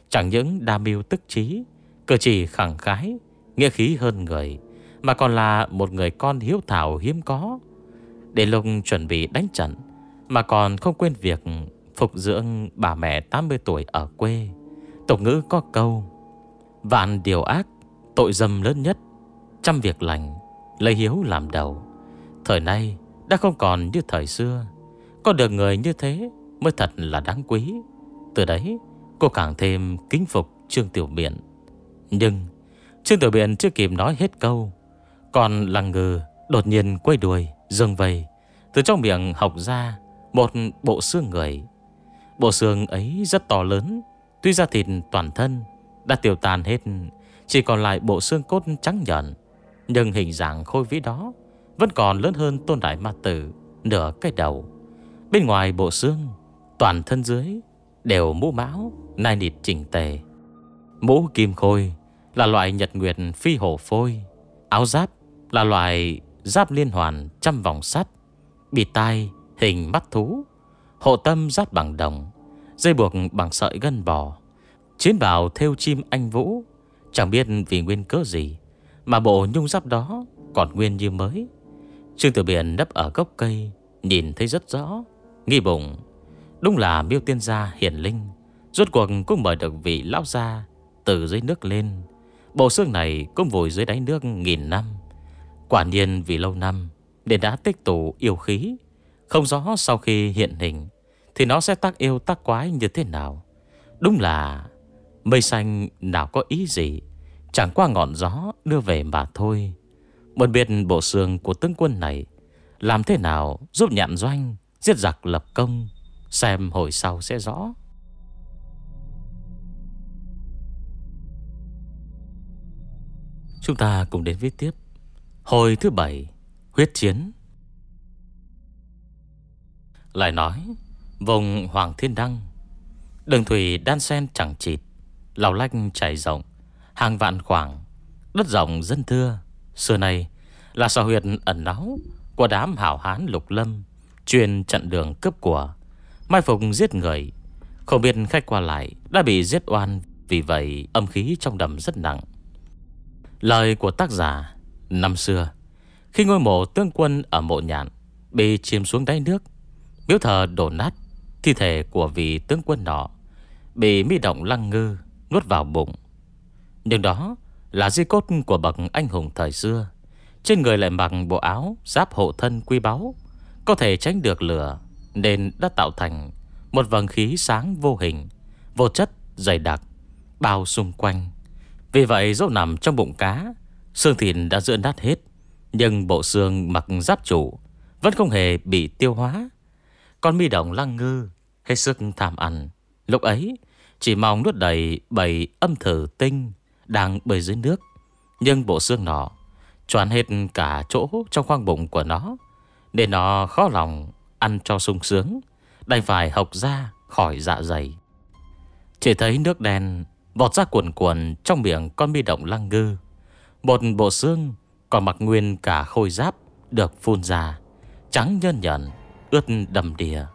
chẳng những đa mưu tức trí, cử chỉ khẳng khái, nghĩa khí hơn người, mà còn là một người con hiếu thảo hiếm có. Để lúc chuẩn bị đánh trận mà còn không quên việc phục dưỡng bà mẹ 80 tuổi ở quê. Tục ngữ có câu: Vạn điều ác, tội dâm lớn nhất, trăm việc lành, lấy hiếu làm đầu. Thời nay đã không còn như thời xưa, có được người như thế mới thật là đáng quý. Từ đấy cô càng thêm kính phục Trương Tử Biển. Nhưng Trương Tử Biển chưa kịp nói hết câu, còn lăng ngừ đột nhiên quay đuôi dương vầy, từ trong miệng học ra một bộ xương người. Bộ xương ấy rất to lớn, tuy da thịt toàn thân đã tiêu tan hết, chỉ còn lại bộ xương cốt trắng nhợn, nhưng hình dạng khôi vĩ đó vẫn còn lớn hơn Tôn Đại Ma Tử nửa cái đầu. Bên ngoài bộ xương, toàn thân dưới đều mũ mão, nai nịt chỉnh tề. Mũ kim khôi là loại nhật nguyệt phi hổ phôi, áo giáp là loại giáp liên hoàn trăm vòng sắt, bịt tai hình mắt thú, hộ tâm giáp bằng đồng, dây buộc bằng sợi gân bò, chiến bào thêu chim anh vũ. Chẳng biết vì nguyên cớ gì mà bộ nhung giáp đó còn nguyên như mới. Trương Tử Biển nấp ở gốc cây nhìn thấy rất rõ, nghi bụng đúng là miêu tiên gia hiển linh, rốt cuộc cũng mời được vị lão gia từ dưới nước lên. Bộ xương này cũng vùi dưới đáy nước nghìn năm, quả nhiên vì lâu năm nên đã tích tụ yêu khí. Không rõ sau khi hiện hình thì nó sẽ tác yêu tác quái như thế nào. Đúng là mây xanh nào có ý gì, chẳng qua ngọn gió đưa về mà thôi. Muốn biết bộ xương của tướng quân này làm thế nào giúp Nhạn Doanh giết giặc lập công, xem hồi sau sẽ rõ. Chúng ta cùng đến với tiếp hồi thứ 7, huyết chiến. Lại nói vùng Hoàng Thiên Đăng, đường thủy đan sen chẳng chịt, lào lách chảy rộng hàng vạn khoảng, đất rộng dân thưa, xưa nay là sở huyệt ẩn náu của đám hảo hán lục lâm, chuyên chặn đường cướp của, mai phục giết người. Không biết khách qua lại đã bị giết oan, vì vậy âm khí trong đầm rất nặng. Lời của tác giả: Năm xưa khi ngôi mộ tướng quân ở Mộ Nhạn bị chìm xuống đáy nước, miếu thờ đổ nát, thi thể của vị tướng quân nọ bị mi động lăng ngư nuốt vào bụng. Nhưng đó là di cốt của bậc anh hùng thời xưa, trên người lại mặc bộ áo giáp hộ thân quý báu, có thể tránh được lửa, nên đã tạo thành một vầng khí sáng vô hình, vô chất dày đặc bao xung quanh. Vì vậy dẫu nằm trong bụng cá, xương thịt đã rữa nát hết, nhưng bộ xương mặc giáp trụ vẫn không hề bị tiêu hóa. Con mi động lăng ngư hết sức tham ăn, lúc ấy chỉ mong nuốt đầy bầy âm thử tinh đang bơi dưới nước. Nhưng bộ xương nọ choán hết cả chỗ trong khoang bụng của nó, nên nó khó lòng ăn cho sung sướng, đành phải hộc ra khỏi dạ dày. Chỉ thấy nước đen vọt ra cuồn cuộn trong miệng con mi động lăng ngư. Một bộ xương còn mặc nguyên cả khôi giáp được phun ra, trắng nhơn nhẫn, ướt đầm đìa.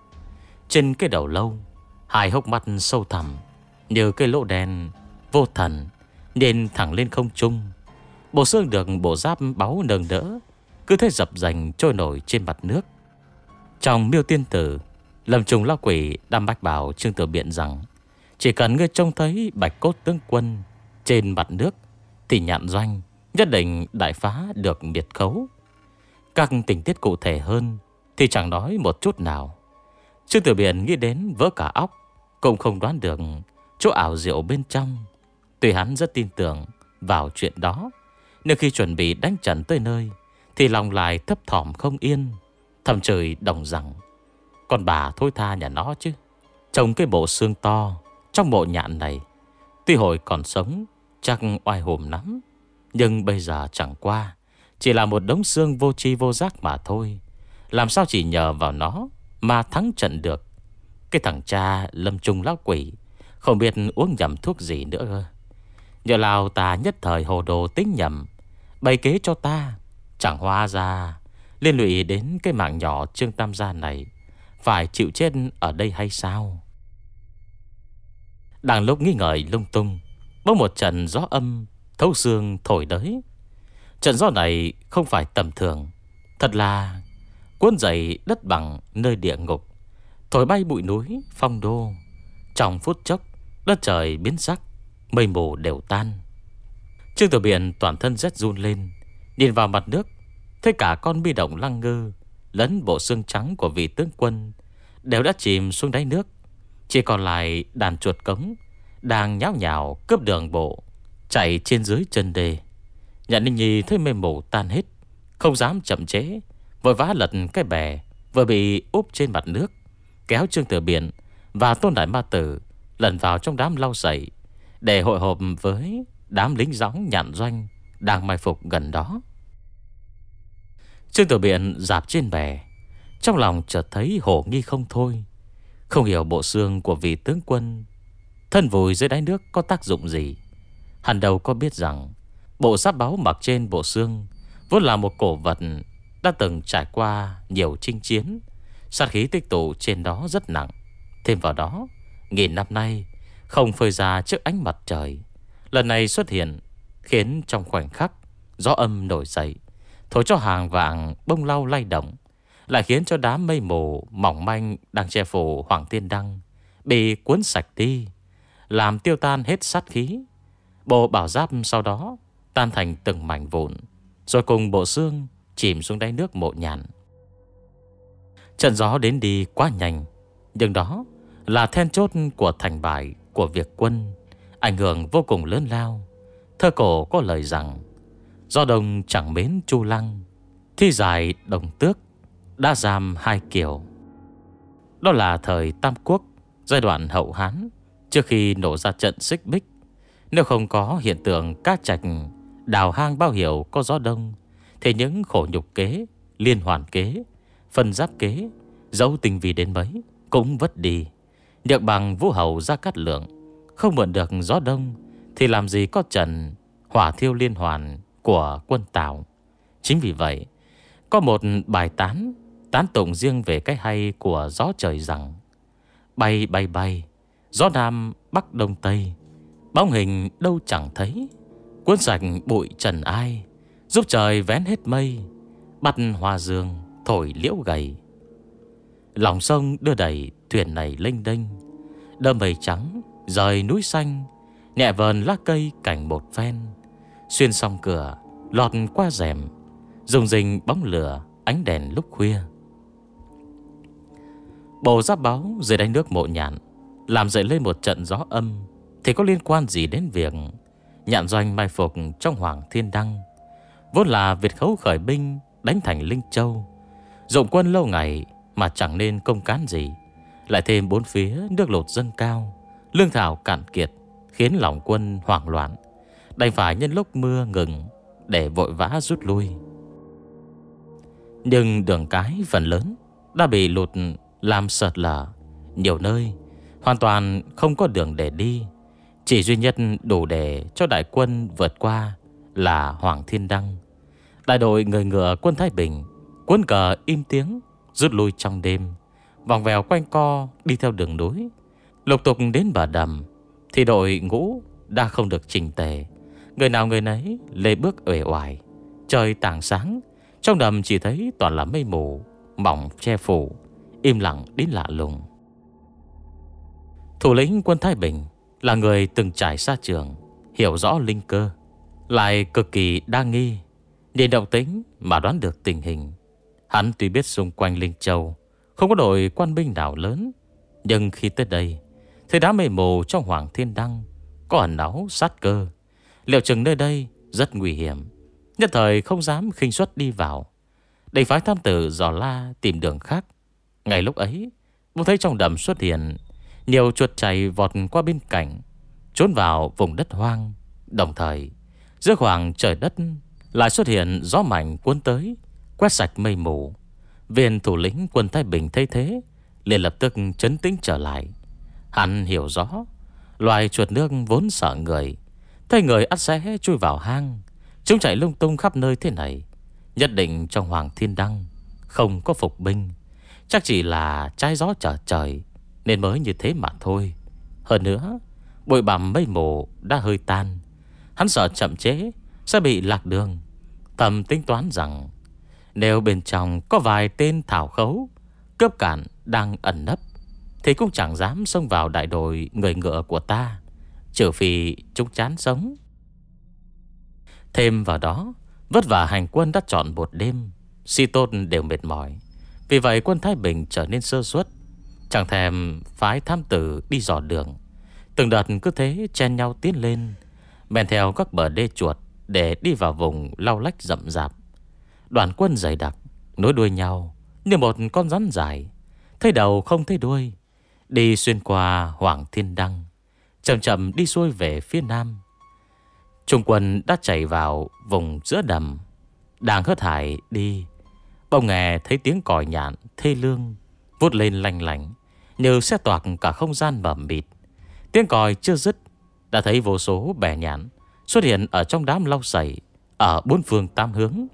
Trên cái đầu lâu, hai hốc mắt sâu thẳm như cái lỗ đen vô thần nên thẳng lên không trung. Bộ xương được bộ giáp báu nâng đỡ, cứ thế dập dành trôi nổi trên mặt nước. Trong Miêu Tiên Tử, Lâm Trung Lão Quỷ đang bách bảo Trương Tử Biện rằng chỉ cần ngươi trông thấy bạch cốt tướng quân trên mặt nước thì Nhạn Doanh nhất định đại phá được Việt Khấu. Các tình tiết cụ thể hơn thì chẳng nói một chút nào. Trương Tử Biện nghĩ đến vỡ cả óc cũng không đoán được chỗ ảo diệu bên trong. Tuy hắn rất tin tưởng vào chuyện đó, nhưng khi chuẩn bị đánh trận tới nơi thì lòng lại thấp thỏm không yên, thầm trời đồng rằng con bà thôi tha nhà nó chứ. Trông cái bộ xương to trong mộ nhạn này, tuy hồi còn sống chắc oai hùm lắm, nhưng bây giờ chẳng qua chỉ là một đống xương vô tri vô giác mà thôi. Làm sao chỉ nhờ vào nó mà thắng trận được. Cái thằng cha Lâm Trung Lão Quỷ không biết uống nhầm thuốc gì nữa. Nhờ lão ta nhất thời hồ đồ tính nhầm, bày kế cho ta, chẳng hóa ra liên lụy đến cái mạng nhỏ Trương Tam Gia này phải chịu chết ở đây hay sao? Đang lúc nghi ngờ lung tung, bỗng một trận gió âm thấu xương thổi tới. Trận gió này không phải tầm thường, thật là cuốn dậy đất bằng nơi địa ngục, thổi bay bụi núi phong đô. Trong phút chốc, đất trời biến sắc, mây mù đều tan. Trương Tử Biển toàn thân rét run lên, nhìn vào mặt nước, thấy cả con bi động lăng ngư lẫn bộ xương trắng của vị tướng quân đều đã chìm xuống đáy nước. Chỉ còn lại đàn chuột cống đang nháo nhào cướp đường bộ chạy trên dưới chân đê. Nhạn Linh Nhi thấy mây mù tan hết, không dám chậm trễ, vội vã lật cái bè vừa bị úp trên mặt nước, kéo Trương Tử Biển và Tôn Đại Ma Tử lẩn vào trong đám lau sậy để hội họp với đám lính gióng Nhạn Doanh đang mai phục gần đó. Trương Tử Biển dạp trên bè, trong lòng chợt thấy hổ nghi không thôi. Không hiểu bộ xương của vị tướng quân thân vùi dưới đáy nước có tác dụng gì. Hẳn đầu có biết rằng bộ giáp báu mặc trên bộ xương vốn là một cổ vật đã từng trải qua nhiều chinh chiến, sát khí tích tụ trên đó rất nặng. Thêm vào đó, nghìn năm nay không phơi ra trước ánh mặt trời, lần này xuất hiện khiến trong khoảnh khắc gió âm nổi dậy, thổi cho hàng vàng bông lau lay động, lại khiến cho đám mây mù mỏng manh đang che phủ Hoàng Thiên Đăng bị cuốn sạch đi, làm tiêu tan hết sát khí. Bộ bảo giáp sau đó tan thành từng mảnh vụn, rồi cùng bộ xương chìm xuống đáy nước mộ nhạn. Trận gió đến đi quá nhanh, nhưng đó là then chốt của thành bại của Việt quân, ảnh hưởng vô cùng lớn lao. Thơ cổ có lời rằng: do đồng chẳng mến Chu Lăng, thi giải đồng tước, đã giam hai kiểu. Đó là thời Tam Quốc, giai đoạn hậu Hán, trước khi nổ ra trận xích bích. Nếu không có hiện tượng cá trạch đào hang bao hiểu có gió đông, thì những khổ nhục kế, liên hoàn kế, phân giáp kế, dẫu tình vì đến mấy cũng vất đi. Nhược bằng Vũ Hầu Gia Cát Lượng không mượn được gió đông, thì làm gì có trận hỏa thiêu liên hoàn của quân Tào. Chính vì vậy, có một bài tán tán tụng riêng về cái hay của gió trời rằng: bay bay bay, gió nam bắc đông tây, bóng hình đâu chẳng thấy, cuốn sạch bụi trần ai, giúp trời vén hết mây, bắt hoa dương thổi liễu gầy. Lòng sông đưa đẩy thuyền này lênh đênh, đơm mây trắng rời núi xanh, nhẹ vờn lá cây cảnh một phen, xuyên song cửa lọt qua rèm, rùng rình bóng lửa ánh đèn lúc khuya. Bộ giáp báu dưới đáy nước mộ nhạn làm dậy lên một trận gió âm, thì có liên quan gì đến việc Nhạn Doanh mai phục trong Hoàng Thiên Đăng, vốn là Việt Khấu khởi binh đánh thành Linh Châu, dụng quân lâu ngày mà chẳng nên công cán gì. Lại thêm bốn phía nước lột dâng cao, lương thảo cạn kiệt, khiến lòng quân hoảng loạn, đành phải nhân lúc mưa ngừng để vội vã rút lui. Nhưng đường cái phần lớn đã bị lụt làm sạt lở, nhiều nơi hoàn toàn không có đường để đi. Chỉ duy nhất đủ để cho đại quân vượt qua là Hoàng Thiên Đăng. Đại đội người ngựa quân Thái Bình cuốn cờ im tiếng rút lui trong đêm, vòng vèo quanh co đi theo đường núi, lục tục đến bờ đầm thì đội ngũ đã không được chỉnh tề, người nào người nấy lê bước uể oải. Trời tảng sáng, trong đầm chỉ thấy toàn là mây mù mỏng che phủ, im lặng đến lạ lùng. Thủ lĩnh quân Thái Bình là người từng trải xa trường, hiểu rõ linh cơ, lại cực kỳ đa nghi, nhìn động tĩnh mà đoán được tình hình. Hắn tuy biết xung quanh Linh Châu không có đội quan binh nào lớn, nhưng khi tới đây thì đám mây mù trong Hoàng Thiên Đăng có ẩn náu sát cơ, liệu chừng nơi đây rất nguy hiểm, nhất thời không dám khinh suất đi vào. Đành phái tham tử dò la tìm đường khác. Ngay lúc ấy, bỗng thấy trong đầm xuất hiện nhiều chuột chạy vọt qua bên cạnh, trốn vào vùng đất hoang. Đồng thời, giữa khoảng trời đất lại xuất hiện gió mạnh cuốn tới, quét sạch mây mù. Viên thủ lĩnh quân Thái Bình thấy thế liền lập tức trấn tĩnh trở lại. Hắn hiểu rõ loài chuột nước vốn sợ người, thấy người ắt sẽ chui vào hang. Chúng chạy lung tung khắp nơi thế này, nhất định trong Hoàng Thiên Đăng không có phục binh, chắc chỉ là trái gió trở trời nên mới như thế mà thôi. Hơn nữa, bụi bặm mây mù đã hơi tan, hắn sợ chậm trễ sẽ bị lạc đường. Thầm tính toán rằng nếu bên trong có vài tên thảo khấu cướp cản đang ẩn nấp thì cũng chẳng dám xông vào đại đội người ngựa của ta, trừ phi chúng chán sống. Thêm vào đó, vất vả hành quân đã trọn một đêm, sĩ tôn đều mệt mỏi, vì vậy quân Thái Bình trở nên sơ suất, chẳng thèm phái tham tử đi dò đường. Từng đợt cứ thế chen nhau tiến lên, men theo các bờ đê chuột để đi vào vùng lau lách rậm rạp. Đoàn quân dày đặc, nối đuôi nhau như một con rắn dài, thấy đầu không thấy đuôi, đi xuyên qua Hoàng Thiên Đăng, chậm chậm đi xuôi về phía nam. Trung quân đã chạy vào vùng giữa đầm, đang hớt hải đi, bỗng nghe thấy tiếng còi nhạn thê lương vút lên lanh lảnh, như xé toạc cả không gian mờ mịt. Tiếng còi chưa dứt, đã thấy vô số bè nhạn xuất hiện ở trong đám lau sẩy ở bốn phương tám hướng.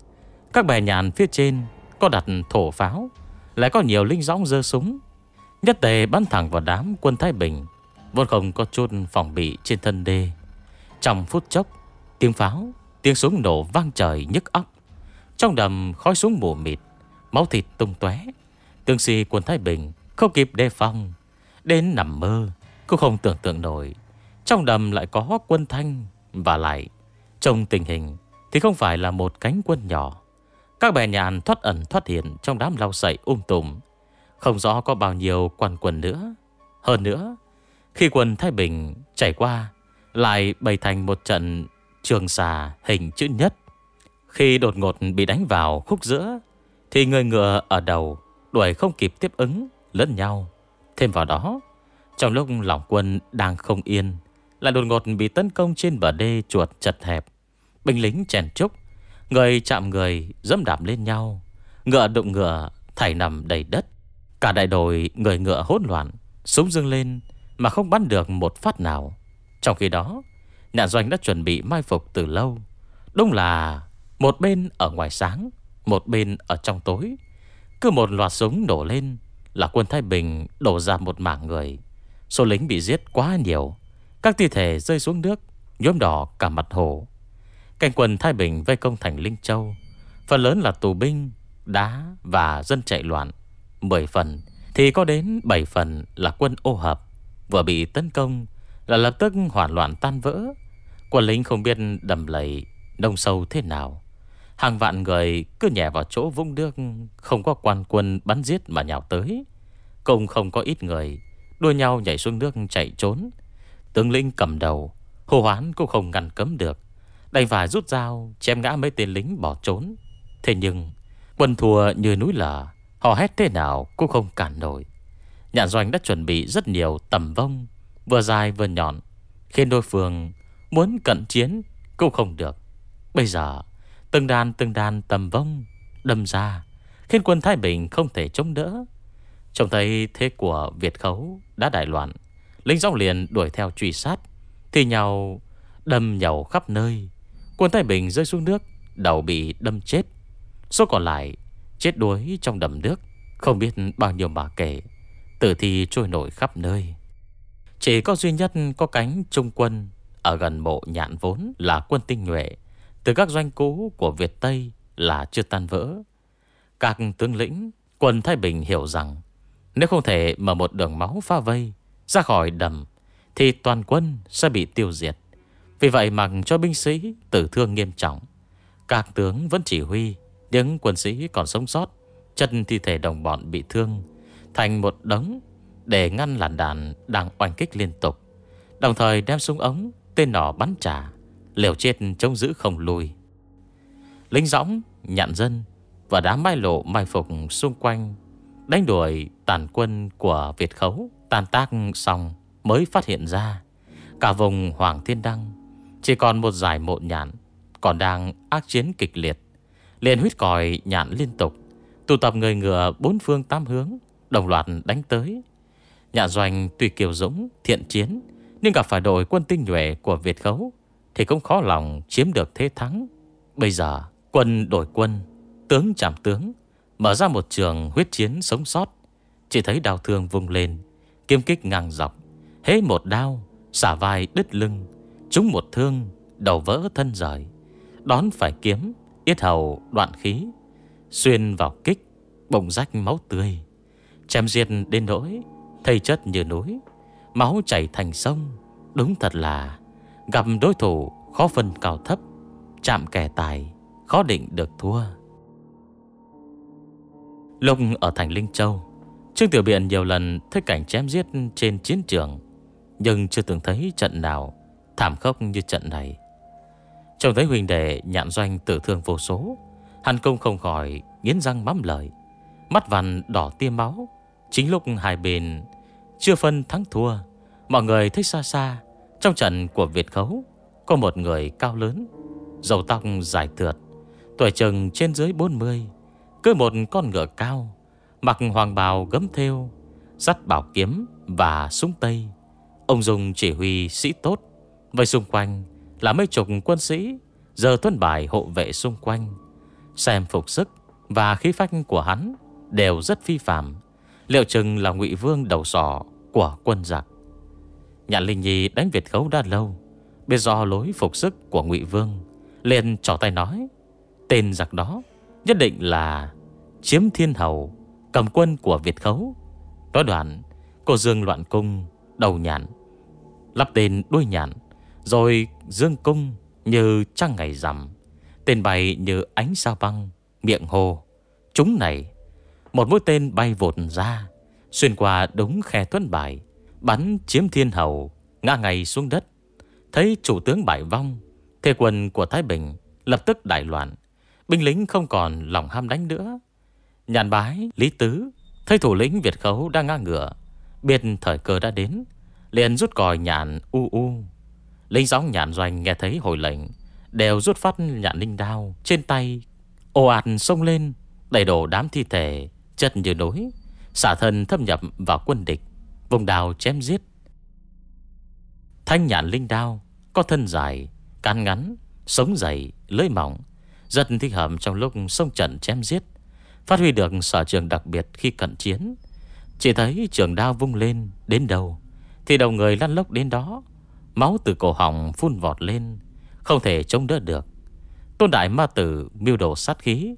Các bè nhạn phía trên có đặt thổ pháo, lại có nhiều lính dõng giơ súng, nhất tề bắn thẳng vào đám quân Thái Bình vốn không có chút phòng bị trên thân đê. Trong phút chốc, tiếng pháo, tiếng súng nổ vang trời nhức óc. Trong đầm khói súng mù mịt, máu thịt tung tóe. Tướng sĩ quân Thái Bình không kịp đề phòng, đến nằm mơ cũng không tưởng tượng nổi trong đầm lại có quân Thanh. Và lại trong tình hình thì không phải là một cánh quân nhỏ. Các bè nhạn thoát ẩn thoát hiện trong đám lau sậy tùm, không rõ có bao nhiêu quan quân nữa. Hơn nữa, khi quân Thái Bình chảy qua lại bày thành một trận trường xà hình chữ nhất. Khi đột ngột bị đánh vào khúc giữa thì người ngựa ở đầu đuổi không kịp tiếp ứng lẫn nhau. Thêm vào đó, trong lúc lòng quân đang không yên, lại đột ngột bị tấn công trên bờ đê chuột chật hẹp. Binh lính chèn chúc, người chạm người, dẫm đạp lên nhau, ngựa đụng ngựa, thảy nằm đầy đất. Cả đại đội người ngựa hỗn loạn, súng giương lên mà không bắn được một phát nào. Trong khi đó, Nhạn Doanh đã chuẩn bị mai phục từ lâu. Đúng là một bên ở ngoài sáng, một bên ở trong tối. Cứ một loạt súng nổ lên là quân Thái Bình đổ ra một mảng người. Số lính bị giết quá nhiều, các thi thể rơi xuống nước nhuốm đỏ cả mặt hồ. Cánh quân Thái Bình vây công thành Linh Châu, phần lớn là tù binh, đá và dân chạy loạn. 10 phần thì có đến 7 phần là quân ô hợp, vừa bị tấn công là lập tức hoảng loạn tan vỡ. Quân lính không biết đầm lầy nông sâu thế nào, hàng vạn người cứ nhẹ vào chỗ vũng nước không có quan quân bắn giết mà nhào tới. Cũng không có ít người đua nhau nhảy xuống nước chạy trốn. Tướng lĩnh cầm đầu hô hoán cũng không ngăn cấm được, đành phải rút dao chém ngã mấy tên lính bỏ trốn. Thế nhưng quân thua như núi lở, họ hét thế nào cũng không cản nổi. Nhạn Doanh đã chuẩn bị rất nhiều tầm vông vừa dài vừa nhọn, khiến đối phương muốn cận chiến cũng không được. Bây giờ từng đàn tầm vông đâm ra, khiến quân Thái Bình không thể chống đỡ. Trông thấy thế của Việt Khấu đã đại loạn, lính dòng liền đuổi theo truy sát, thì nhau đâm nhau khắp nơi. Quân Thái Bình rơi xuống nước, đầu bị đâm chết, số còn lại chết đuối trong đầm nước, không biết bao nhiêu mà kể. Tử thi trôi nổi khắp nơi. Chỉ có duy nhất có cánh trung quân ở gần mộ Nhạn, vốn là quân tinh nhuệ từ các doanh cũ của Việt Tây, là chưa tan vỡ. Các tướng lĩnh quân Thái Bình hiểu rằng nếu không thể mở một đường máu phá vây ra khỏi đầm thì toàn quân sẽ bị tiêu diệt. Vì vậy mặc cho binh sĩ tử thương nghiêm trọng, các tướng vẫn chỉ huy những quân sĩ còn sống sót chân thi thể đồng bọn bị thương thành một đống để ngăn làn đạn đang oanh kích liên tục, đồng thời đem súng ống tên nỏ bắn trả, liều chết chống giữ không lùi. Lính dõng, nhạn dân và đám mai lộ mai phục xung quanh đánh đuổi tàn quân của Việt Khấu tàn tác xong mới phát hiện ra cả vùng Hoàng Thiên Đăng chỉ còn một dải mộ nhạn còn đang ác chiến kịch liệt, liền huýt còi nhạn liên tục, tụ tập người ngựa bốn phương tám hướng đồng loạt đánh tới. Nhạn Doanh tuy kiều dũng thiện chiến, nhưng gặp phải đội quân tinh nhuệ của Việt Khấu thì cũng khó lòng chiếm được thế thắng. Bây giờ quân đổi quân, tướng chạm tướng, mở ra một trường huyết chiến sống sót. Chỉ thấy đao thương vung lên, kiếm kích ngang dọc, hễ một đao xả vai đứt lưng, trúng một thương đầu vỡ thân rời, đón phải kiếm yết hầu đoạn khí, xuyên vào kích bỗng rách máu tươi, chém giết đến nỗi thây chất như núi, máu chảy thành sông. Đúng thật là gặp đối thủ khó phân cao thấp, chạm kẻ tài khó định được thua. Lúc ở thành Linh Châu, Trương Tử Biển nhiều lần thấy cảnh chém giết trên chiến trường, nhưng chưa từng thấy trận nào thảm khốc như trận này. Trông thấy huynh đệ Nhạn Doanh tử thương vô số, hắn công không khỏi nghiến răng mắm lời, mắt vằn đỏ tia máu. Chính lúc hai bên chưa phân thắng thua, mọi người thấy xa xa trong trận của Việt Khấu có một người cao lớn, râu tóc dài thượt, tuổi chừng trên dưới 40, cưỡi một con ngựa cao, mặc hoàng bào gấm thêu, dắt bảo kiếm và súng tây. Ông dùng chỉ huy sĩ tốt, vây xung quanh là mấy chục quân sĩ giờ thuần bài hộ vệ xung quanh. Xem phục sức và khí phách của hắn đều rất phi phàm, liệu chừng là ngụy vương đầu sỏ của quân giặc. Nhạn Linh Nhi đánh Việt Khấu đã lâu, biết rõ lối phục sức của ngụy vương, liền trỏ tay nói: tên giặc đó nhất định là Chiêm Thiên Hầu, cầm quân của Việt Khấu. Nói đoạn, cô dương loạn cung, đầu nhạn lắp tên đuôi nhạn, rồi dương cung như trăng ngày rằm, tên bay như ánh sao băng, miệng hồ chúng này. Một mũi tên bay vụt ra, xuyên qua đống khe thuẫn bài, bắn Chiếm Thiên Hầu ngã ngay xuống đất. Thấy chủ tướng bại vong, thế quân của Thái Bình lập tức đại loạn, binh lính không còn lòng ham đánh nữa. Nhạn Bái Lý Tứ thấy thủ lĩnh Việt Khấu đang ngã ngựa, biết thời cơ đã đến, liền rút còi nhạn u. Lính dõng Nhạn Doanh nghe thấy hồi lệnh, đều rút phát nhạn linh đao trên tay, ồ ạt xông lên, đẩy đổ đám thi thể chất như núi, xả thân thâm nhập vào quân địch, vùng đào chém giết. Thanh nhạn linh đao có thân dài, cán ngắn, sống dày, lưỡi mỏng, rất thích hợp trong lúc xông trận chém giết, phát huy được sở trường đặc biệt khi cận chiến. Chỉ thấy trường đao vung lên đến đâu thì đầu người lăn lốc đến đó, máu từ cổ họng phun vọt lên, không thể chống đỡ được. Tôn Đại Ma Tử mưu đồ sát khí,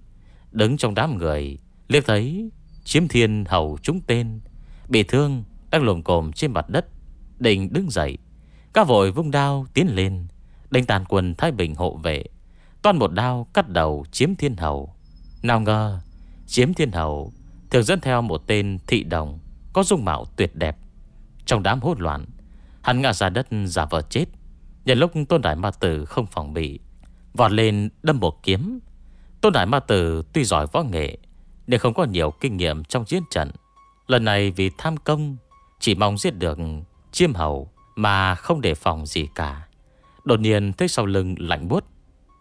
đứng trong đám người, liếc thấy Chiếm Thiên Hầu trúng tên, bị thương đang lồm cồm trên mặt đất, định đứng dậy, các vội vung đao tiến lên đánh tàn quân Thái Bình hộ vệ, toan một đao cắt đầu Chiếm Thiên Hầu. Nào ngờ Chiếm Thiên Hầu thường dẫn theo một tên thị đồng có dung mạo tuyệt đẹp. Trong đám hỗn loạn, hắn ngã ra đất giả vờ chết, nhân lúc Tôn Đại Ma Tử không phòng bị, vọt lên đâm một kiếm. Tôn Đại Ma Tử tuy giỏi võ nghệ, nhưng không có nhiều kinh nghiệm trong chiến trận. Lần này vì tham công, chỉ mong giết được Chiêm Hầu, mà không đề phòng gì cả. Đột nhiên thấy sau lưng lạnh buốt,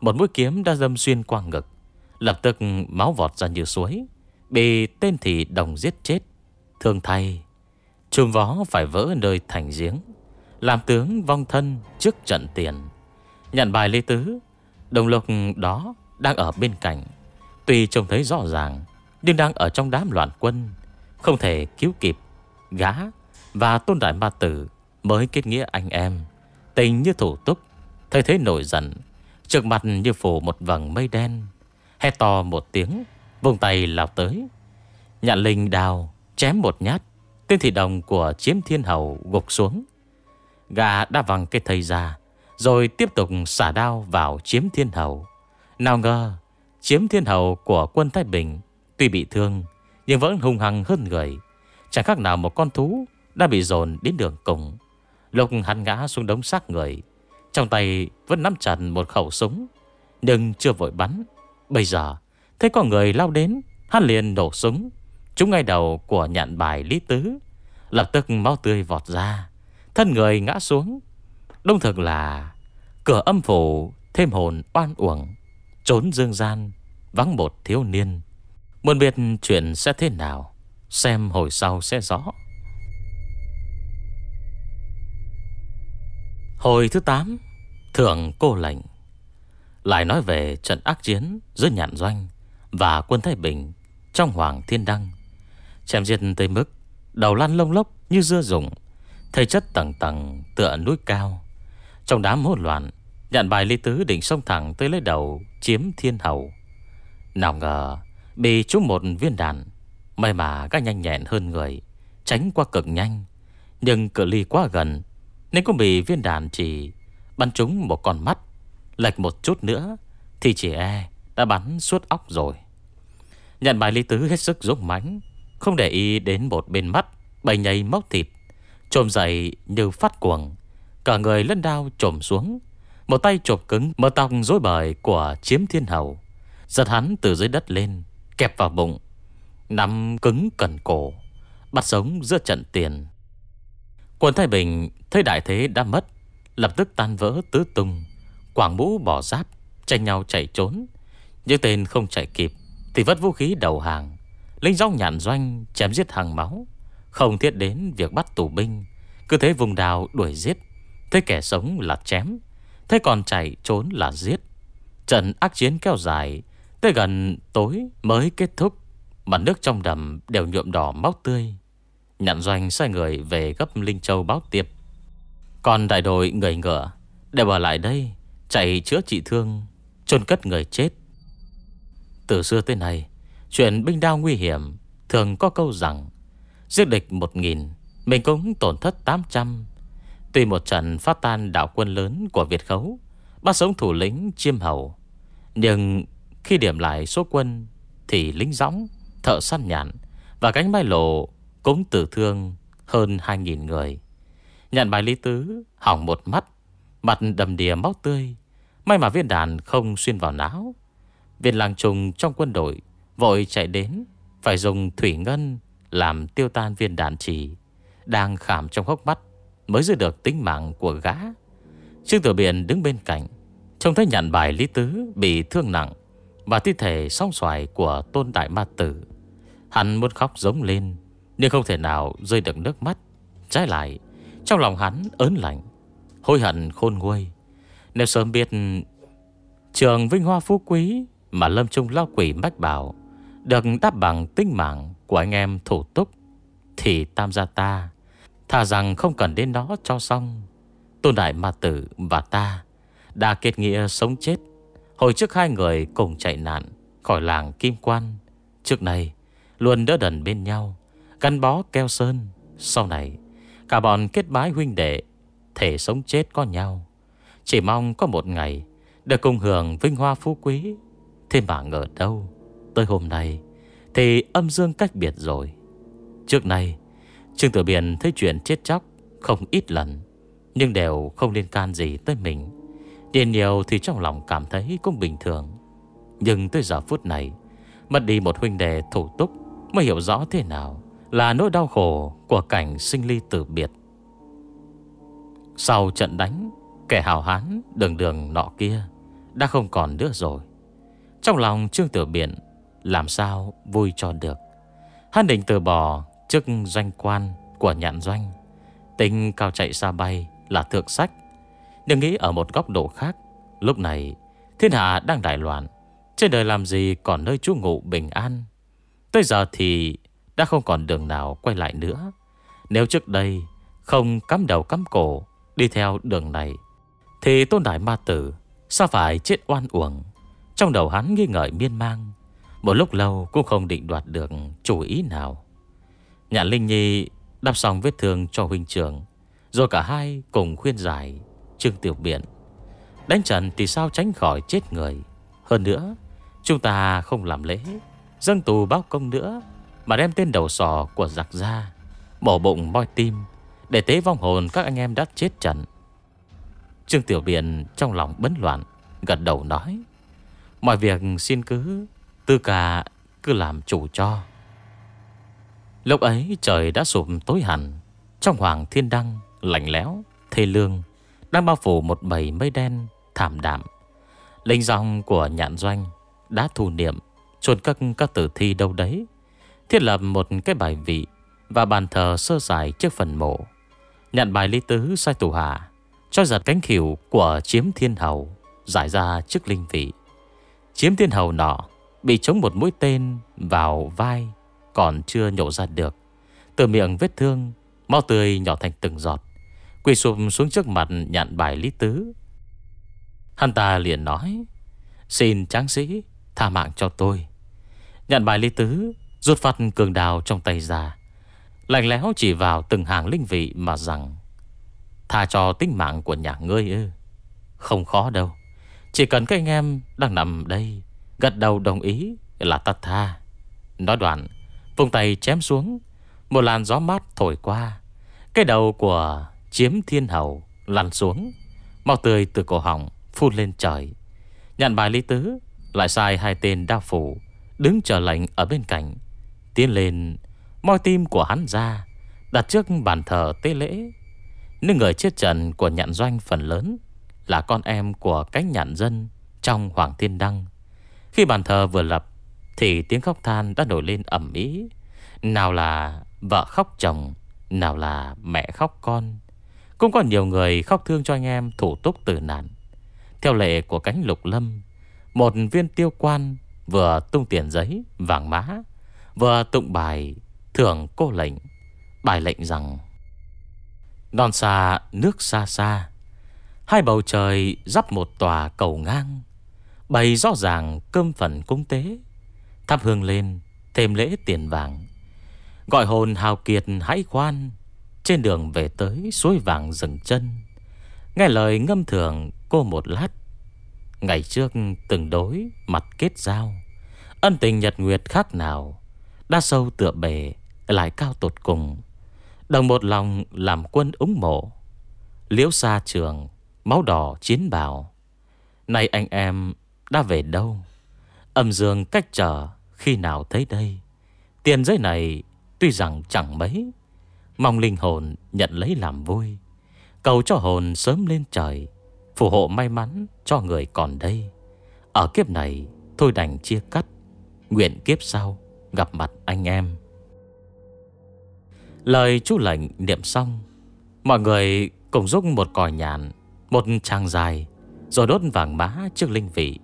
một mũi kiếm đã đâm xuyên qua ngực, lập tức máu vọt ra như suối, bị tên thì đồng giết chết. Thương thay, chùm vó phải vỡ nơi thành giếng, làm tướng vong thân trước trận tiền. Nhạn Bài Lý Tứ đồng lộc đó đang ở bên cạnh, tuy trông thấy rõ ràng nhưng đang ở trong đám loạn quân, không thể cứu kịp. Gã và Tôn Đại Ma Tử mới kết nghĩa anh em, tình như thủ túc. Thấy thế nổi giận, trước mặt như phủ một vầng mây đen, hét to một tiếng, vùng tay lao tới. Nhạn Linh đào chém một nhát, tên thị đồng của Chiêm Thiên Hầu gục xuống. Gã đã văng cái thây ra, rồi tiếp tục xả đao vào Chiếm Thiên Hầu. Nào ngờ Chiếm Thiên Hầu của quân Thái Bình tuy bị thương nhưng vẫn hung hăng hơn người, chẳng khác nào một con thú đã bị dồn đến đường cùng. Lúc hắn ngã xuống đống xác người, trong tay vẫn nắm chặt một khẩu súng, nhưng chưa vội bắn. Bây giờ thấy có người lao đến, hắn liền nổ súng trúng ngay đầu của Nhạn Bài Lý Tứ, lập tức máu tươi vọt ra, thân người ngã xuống. Đúng thực là cửa âm phủ thêm hồn oan uổng, trốn dương gian vắng một thiếu niên. Muốn biết chuyện sẽ thế nào, xem hồi sau sẽ rõ. Hồi thứ 8, Thượng Cô Lệnh. Lại nói về trận ác chiến giữa Nhạn Doanh và quân Thái Bình trong Hoàng Thiên Đăng, chém giết tới mức đầu lăn lông lốc như dưa rụng, thây chất tầng tầng tựa núi cao. Trong đám hỗn loạn, Nhạn Bài Lý Tứ định xông thẳng tới lấy đầu Chiếm Thiên Hầu, nào ngờ bị trúng một viên đạn. May mà gã nhanh nhẹn hơn người, tránh qua cực nhanh, nhưng cự ly quá gần nên cũng bị viên đạn chỉ bắn trúng một con mắt. Lệch một chút nữa thì chỉ e đã bắn suốt óc rồi. Nhạn Bài Lý Tứ hết sức dũng mãnh, không để ý đến một bên mắt bầy nhầy móc thịt, chồm dậy như phát cuồng, cả người lân đao chồm xuống, một tay chộp cứng mớ tóc rối bời của Chiếm Thiên Hầu, giật hắn từ dưới đất lên, kẹp vào bụng, nắm cứng cần cổ, bắt sống giữa trận tiền. Quân Thái Bình thấy đại thế đã mất, lập tức tan vỡ tứ tung, quảng mũ bỏ giáp, tranh nhau chạy trốn. Những tên không chạy kịp thì vất vũ khí đầu hàng, lính dòng Nhạn Doanh chém giết hàng máu, không thiết đến việc bắt tù binh, cứ thế vùng đào đuổi giết. Thế kẻ sống là chém, thế còn chạy trốn là giết. Trận ác chiến kéo dài tới gần tối mới kết thúc, mặt nước trong đầm đều nhuộm đỏ máu tươi. Nhạn Doanh sai người về gấp Linh Châu báo tiệp, còn đại đội người ngựa đều ở lại đây chạy chữa trị thương, chôn cất người chết. Từ xưa tới nay, chuyện binh đao nguy hiểm thường có câu rằng giết địch 1000, mình cũng tổn thất 800. Tuy một trận phát tan đảo quân lớn của Việt Khấu, bắt sống thủ lĩnh Chiêm Hầu, nhưng khi điểm lại số quân thì lính dõng, thợ săn nhạn và cánh mai lộ cũng tử thương hơn 2000 người. Nhạn Bài Lý Tứ hỏng một mắt, mặt đầm đìa máu tươi, may mà viên đạn không xuyên vào não. Viên lang trùng trong quân đội vội chạy đến, phải dùng thủy ngân làm tiêu tan viên đạn chỉ đang khảm trong hốc mắt, mới giữ được tính mạng của gã. Trương Tử Biển đứng bên cạnh, trông thấy Nhạn Bài Lý Tứ bị thương nặng và thi thể song xoài của Tôn Đại Ma Tử, hắn muốn khóc giống lên nhưng không thể nào rơi được nước mắt. Trái lại, trong lòng hắn ớn lạnh, hối hận khôn nguôi. Nếu sớm biết trường vinh hoa phú quý mà Lâm Trung Lão Quỷ mách bảo được đáp bằng tính mạng của anh em thủ túc, thì tam gia ta thà rằng không cần đến nó cho xong. Tôn Đại Ma Tử và ta đã kết nghĩa sống chết. Hồi trước hai người cùng chạy nạn khỏi làng Kim Quan, trước này luôn đỡ đần bên nhau, gắn bó keo sơn. Sau này cả bọn kết bái huynh đệ, thể sống chết có nhau, chỉ mong có một ngày được cùng hưởng vinh hoa phú quý. Thế mà ngờ đâu tới hôm nay thì âm dương cách biệt rồi. Trước nay Trương Tử Biển thấy chuyện chết chóc không ít lần, nhưng đều không liên can gì tới mình. Điền nhiều thì trong lòng cảm thấy cũng bình thường, nhưng tới giờ phút này mất đi một huynh đệ thủ túc mới hiểu rõ thế nào là nỗi đau khổ của cảnh sinh ly tử biệt. Sau trận đánh, kẻ hào hán đường đường nọ kia đã không còn nữa rồi. Trong lòng Trương Tử Biển làm sao vui cho được. Hắn định từ bỏ chức doanh quan của Nhạn Doanh, tính cao chạy xa bay là thượng sách. Nhưng nghĩ ở một góc độ khác, lúc này thiên hạ đang đại loạn, trên đời làm gì còn nơi trú ngụ bình an. Tới giờ thì đã không còn đường nào quay lại nữa. Nếu trước đây không cắm đầu cắm cổ đi theo đường này, thì Tôn Đại Ma Tử sao phải chết oan uổng. Trong đầu hắn nghi ngờ miên mang, một lúc lâu cũng không định đoạt được chủ ý nào. Nhạn Linh Nhi đắp xong vết thương cho huynh trưởng, rồi cả hai cùng khuyên giải Trương Tử Biển. Đánh trận thì sao tránh khỏi chết người. Hơn nữa, chúng ta không làm lễ dâng tù báo công nữa, mà đem tên đầu sỏ của giặc ra mổ bụng moi tim để tế vong hồn các anh em đã chết trận. Trương Tử Biển trong lòng bấn loạn, gật đầu nói: mọi việc xin cứ Tư Cả cứ làm chủ cho. Lúc ấy trời đã sụp tối hẳn. Trong Hoàng Thiên Đăng lạnh lẽo thê lương đang bao phủ một bầy mây đen thảm đạm. Linh dòng của Nhạn Doanh đã thu niệm chôn cất các tử thi đâu đấy, thiết lập một cái bài vị và bàn thờ sơ sài trước phần mộ. Nhạn Bài Lý Tứ sai thủ hạ cho giật cánh khỉu của Chiêm Thiên Hầu giải ra trước linh vị. Chiếm Thiên Hầu nọ bị trúng một mũi tên vào vai, còn chưa nhổ ra được, từ miệng vết thương máu tươi nhỏ thành từng giọt, quỳ sụp xuống trước mặt Nhạn Bài Lý Tứ. Hắn ta liền nói: xin tráng sĩ tha mạng cho tôi. Nhạn Bài Lý Tứ rút phát cường đào trong tay ra, lạnh lẽo chỉ vào từng hàng linh vị mà rằng: tha cho tính mạng của nhà ngươi ư? Không khó đâu, chỉ cần các anh em đang nằm đây gật đầu đồng ý là ta tha. Nói đoạn, vung tay chém xuống. Một làn gió mát thổi qua, cái đầu của Chiếm Thiên Hầu lăn xuống, máu tươi từ cổ họng phun lên trời. Nhạn Bài Lý Tứ lại sai hai tên đao phủ đứng chờ lệnh ở bên cạnh, tiến lên moi tim của hắn ra, đặt trước bàn thờ tế lễ. Những người chết trận của Nhạn Doanh phần lớn là con em của cánh nhạn dân trong Hoàng Thiên Đăng. Khi bàn thờ vừa lập thì tiếng khóc than đã nổi lên ầm ĩ. Nào là vợ khóc chồng, nào là mẹ khóc con. Cũng còn nhiều người khóc thương cho anh em thủ túc tử nạn. Theo lệ của cánh lục lâm, một viên tiêu quan vừa tung tiền giấy vàng mã, vừa tụng bài thưởng cô lệnh. Bài lệnh rằng: non xa nước xa xa, hai bầu trời dắp một tòa cầu ngang, bày rõ ràng cơm phần cúng tế, thắp hương lên thêm lễ tiền vàng, gọi hồn hào kiệt hãy khoan, trên đường về tới suối vàng dừng chân, nghe lời ngâm thường cô một lát. Ngày trước từng đối mặt kết giao, ân tình nhật nguyệt khác nào, đã sâu tựa bể lại cao tột cùng, đồng một lòng làm quân ủng mộ, liễu xa trường máu đỏ chiến bào. Nay anh em đã về đâu? Âm dương cách trở khi nào thấy đây? Tiền giấy này tuy rằng chẳng mấy, mong linh hồn nhận lấy làm vui, cầu cho hồn sớm lên trời, phù hộ may mắn cho người còn đây. Ở kiếp này thôi đành chia cắt, nguyện kiếp sau gặp mặt anh em. Lời chú lệnh niệm xong, mọi người cùng rúc một còi nhàn, một tràng dài, rồi đốt vàng mã trước linh vị.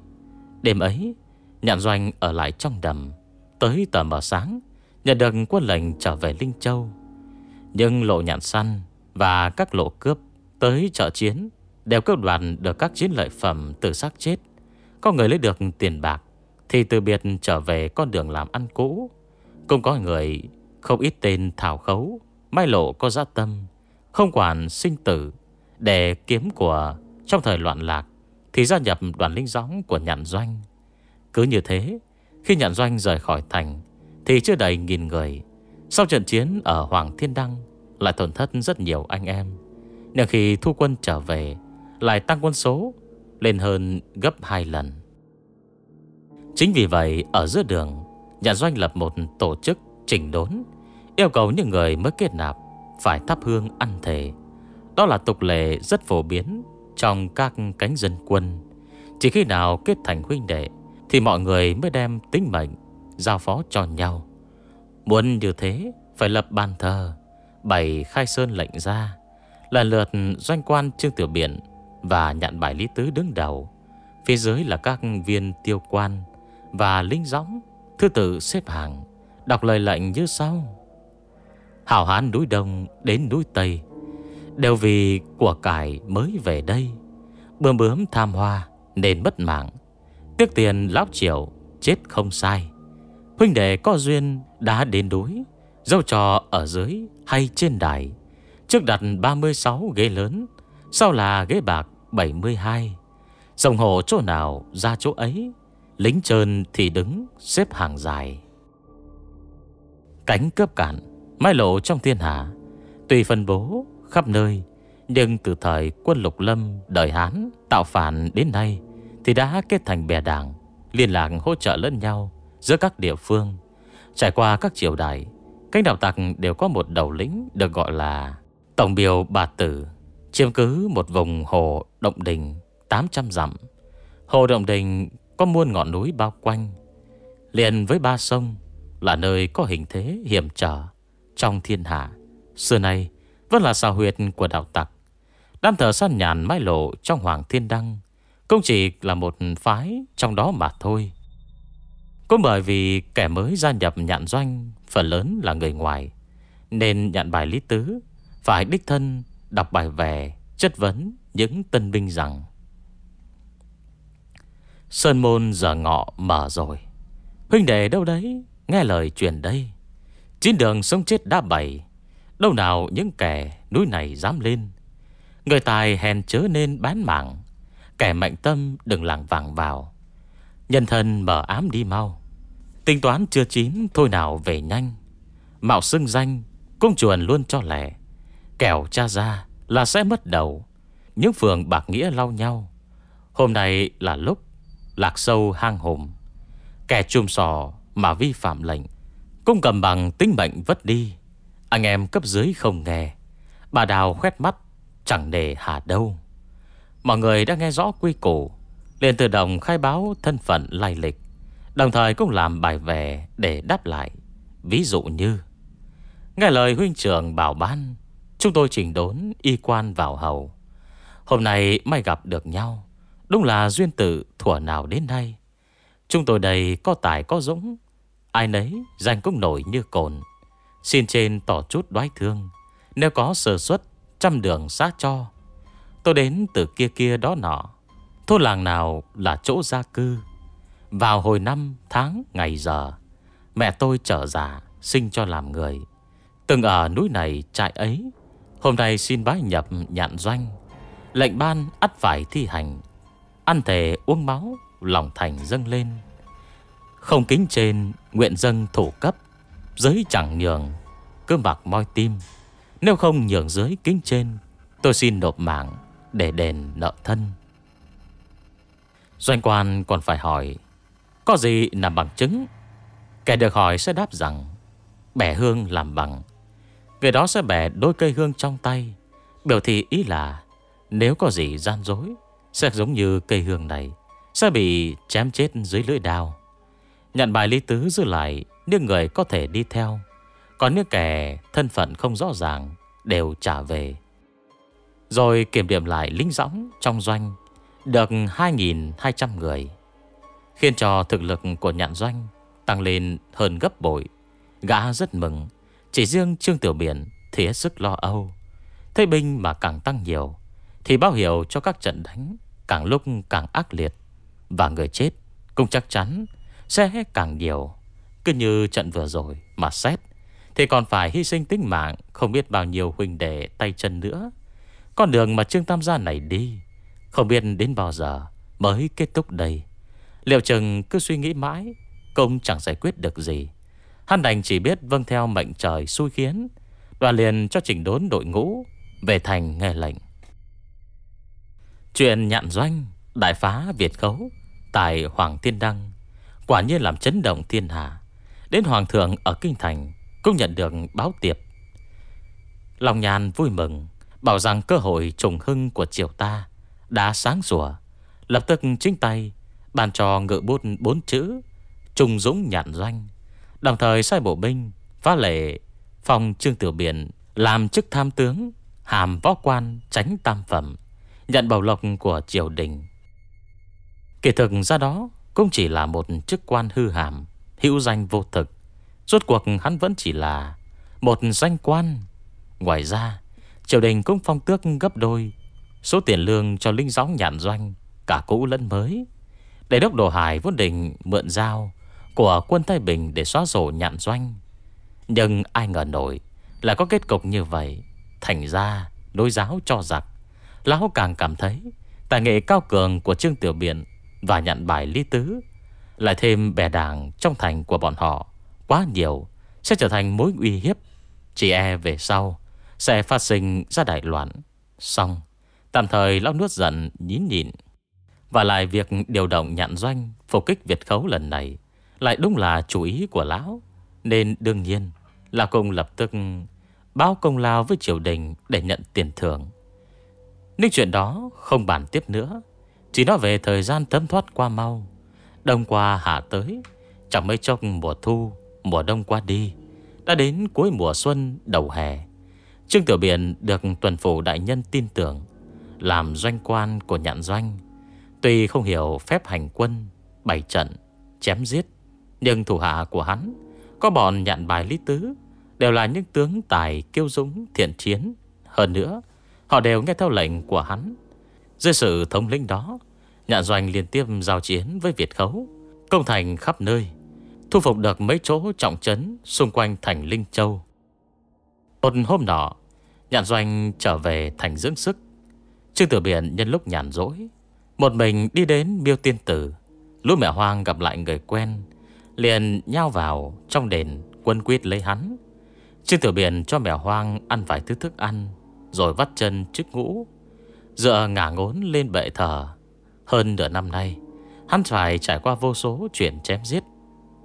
Đêm ấy Nhạn Doanh ở lại trong đầm, tới tờ mờ sáng nhận được quân lệnh trở về Linh Châu. Nhưng lộ nhạn săn và các lộ cướp tới trợ chiến đều cướp đoạt được các chiến lợi phẩm từ xác chết. Có người lấy được tiền bạc thì từ biệt trở về con đường làm ăn cũ. Cũng có người không ít tên thảo khấu mai lộ có dã tâm, không quản sinh tử để kiếm của trong thời loạn lạc, thì gia nhập đoàn lính gióng của Nhạn Doanh. Cứ như thế, khi Nhạn Doanh rời khỏi thành thì chưa đầy 1000 người. Sau trận chiến ở Hoàng Thiên Đăng lại tổn thất rất nhiều anh em, nhưng khi thu quân trở về lại tăng quân số lên hơn gấp 2 lần. Chính vì vậy, ở giữa đường Nhạn Doanh lập một tổ chức chỉnh đốn, yêu cầu những người mới kết nạp phải thắp hương ăn thề, Đó là tục lệ rất phổ biến trong các cánh dân quân. Chỉ khi nào kết thành huynh đệ thì mọi người mới đem tính mệnh giao phó cho nhau. Muốn như thế phải lập bàn thờ, bày khai sơn lệnh ra. Lần lượt doanh quan Trương Tử Biển và Nhạn Bài Lý Tứ đứng đầu, phía dưới là các viên tiêu quan và lính dõng thứ tự xếp hàng, đọc lời lệnh như sau: hảo hán núi Đông đến núi Tây đều vì của cải mới về đây, bươm bướm tham hoa nên mất mạng, tiếc tiền lão Triệu chết không sai. Huynh đệ có duyên đã đến núi, dẫu trò ở dưới hay trên đài, trước đặt 36 ghế lớn, sau là ghế bạc 72. Dòng hồ chỗ nào ra chỗ ấy, lính trơn thì đứng xếp hàng dài. Cánh cướp cản mai lộ trong thiên hạ, tùy phân bố khắp nơi, nhưng từ thời quân Lục Lâm đời Hán tạo phản đến nay thì đã kết thành bè đảng, liên lạc hỗ trợ lẫn nhau giữa các địa phương. Trải qua các triều đại, cánh đạo tặc đều có một đầu lĩnh được gọi là Tổng Biêu Bà Tử, chiếm cứ một vùng hồ Động Đình 800 dặm. Hồ Động Đình có muôn ngọn núi bao quanh, liền với ba sông, là nơi có hình thế hiểm trở trong thiên hạ, xưa nay vẫn là xào huyệt của đạo tặc. Đám thờ san nhàn mai lộ trong Hoàng Thiên Đăng cũng chỉ là một phái trong đó mà thôi. Cũng bởi vì kẻ mới gia nhập Nhạn Doanh phần lớn là người ngoài, nên Nhạn Bài Lý Tứ phải đích thân đọc bài về chất vấn những tân binh rằng: sơn môn giờ ngọ mở rồi, huynh đệ đâu đấy nghe lời truyền đây. Chín đường sống chết đã bày, đâu nào những kẻ núi này dám lên. Người tài hèn chớ nên bán mạng, kẻ mạnh tâm đừng lảng vảng vào. Nhân thân mở ám đi mau, tính toán chưa chín thôi nào về nhanh. Mạo xưng danh cung chuồn luôn cho lẻ, kẻo cha ra là sẽ mất đầu. Những phường bạc nghĩa lau nhau, hôm nay là lúc lạc sâu hang hùm. Kẻ chùm sò mà vi phạm lệnh, cũng cầm bằng tính mệnh vất đi. Anh em cấp dưới không nghe, bà đào khoét mắt chẳng để hà đâu. Mọi người đã nghe rõ quy củ, liền tự động khai báo thân phận lai lịch, đồng thời cũng làm bài về để đáp lại. Ví dụ như: nghe lời huynh trưởng bảo ban, chúng tôi chỉnh đốn y quan vào hầu. Hôm nay may gặp được nhau, đúng là duyên tự thuở nào đến nay. Chúng tôi đây có tài có dũng, ai nấy danh cũng nổi như cồn. Xin trên tỏ chút đoái thương, nếu có sơ suất trăm đường xá cho. Tôi đến từ kia kia đó nọ, thôn làng nào là chỗ gia cư. Vào hồi năm tháng ngày giờ, mẹ tôi trở già sinh cho làm người, từng ở núi này trại ấy. Hôm nay xin bái nhập Nhạn Doanh, lệnh ban ắt phải thi hành. Ăn thề uống máu, lòng thành dâng lên, không kính trên nguyện dâng thủ cấp. Dưới chẳng nhường, cứ mặc moi tim. Nếu không nhường dưới kính trên, tôi xin nộp mạng để đền nợ thân. Doanh quan còn phải hỏi: có gì làm bằng chứng? Kẻ được hỏi sẽ đáp rằng: bẻ hương làm bằng. Người đó sẽ bẻ đôi cây hương trong tay, biểu thị ý là nếu có gì gian dối, sẽ giống như cây hương này, sẽ bị chém chết dưới lưỡi đao. Nhạn Bài Lý Tứ giữ lại những người có thể đi theo, còn những kẻ thân phận không rõ ràng đều trả về. Rồi kiểm điểm lại lính dõng trong doanh được 2.200 người, khiến cho thực lực của Nhạn Doanh tăng lên hơn gấp bội. Gã rất mừng. Chỉ riêng Trương Tử Biển thì hết sức lo âu. Thế binh mà càng tăng nhiều thì báo hiệu cho các trận đánh càng lúc càng ác liệt, và người chết cũng chắc chắn sẽ càng nhiều. Cứ như trận vừa rồi mà xét thì còn phải hy sinh tính mạng không biết bao nhiêu huynh đệ tay chân nữa. Con đường mà Trương Tam Gia này đi, không biết đến bao giờ mới kết thúc đây. Liệu chừng cứ suy nghĩ mãi cũng chẳng giải quyết được gì. Hắn đành chỉ biết vâng theo mệnh trời xui khiến, đoàn liền cho chỉnh đốn đội ngũ về thành nghe lệnh. Chuyện Nhạn Doanh đại phá Việt Khấu tại Hoàng Thiên Đăng quả nhiên làm chấn động thiên hạ. Đến hoàng thượng ở kinh thành cũng nhận được báo tiệp, lòng nhàn vui mừng, bảo rằng cơ hội trùng hưng của triều ta đã sáng sủa, lập tức chính tay bàn cho ngự bút 4 chữ trùng dũng Nhạn Doanh, đồng thời sai bộ binh phá lệ phòng Trương Tử Biển làm chức tham tướng, hàm võ quan tránh tam phẩm, nhận bảo lộc của triều đình. Kỳ thực ra đó cũng chỉ là một chức quan hư hàm, hữu danh vô thực. Rốt cuộc hắn vẫn chỉ là một danh quan. Ngoài ra, triều đình cũng phong tước gấp đôi số tiền lương cho lính gióng Nhạn Doanh, cả cũ lẫn mới. Đại đốc Đồ Hải vốn định mượn dao của quân Thái Bình để xóa sổ Nhạn Doanh, nhưng ai ngờ nổi là có kết cục như vậy. Thành ra đối giáo cho giặc, lão càng cảm thấy tài nghệ cao cường của Trương Tử Biển và Nhạn Bài Lý Tứ, lại thêm bè đảng trong thành của bọn họ quá nhiều, sẽ trở thành mối uy hiếp, chỉ e về sau sẽ phát sinh ra đại loạn. Xong, tạm thời lão nuốt giận nhín nhịn. Và lại việc điều động Nhạn Doanh phục kích Việt Khấu lần này lại đúng là chủ ý của lão, nên đương nhiên là cùng lập tức báo công lao với triều đình để nhận tiền thưởng. Nếu chuyện đó không bàn tiếp nữa, chỉ nói về thời gian thấm thoát qua mau. Đông qua hạ tới, chẳng mấy chốc mùa thu, mùa đông qua đi, đã đến cuối mùa xuân đầu hè. Trương Tử Biển được tuần phủ đại nhân tin tưởng làm doanh quan của Nhạn Doanh, tuy không hiểu phép hành quân, bày trận, chém giết, nhưng thủ hạ của hắn có bọn Nhạn Bài Lý Tứ đều là những tướng tài kiêu dũng thiện chiến. Hơn nữa, họ đều nghe theo lệnh của hắn. Dưới sự thống lĩnh đó, Nhạn Doanh liên tiếp giao chiến với Việt Khấu, công thành khắp nơi, thu phục được mấy chỗ trọng trấn xung quanh thành Linh Châu. Một hôm nọ, Nhạn Doanh trở về thành dưỡng sức. Trương Tử Biển nhân lúc nhàn rỗi, một mình đi đến Miêu Tiên Tử. Lúc mẹ Hoang gặp lại người quen, liền nhao vào trong đền quân quyết lấy hắn. Trương Tử Biển cho mẹ Hoang ăn vài thứ thức ăn, rồi vắt chân trước ngũ, dựa ngả ngốn lên bệ thờ. Hơn nửa năm nay, hắn phải trải qua vô số chuyện chém giết.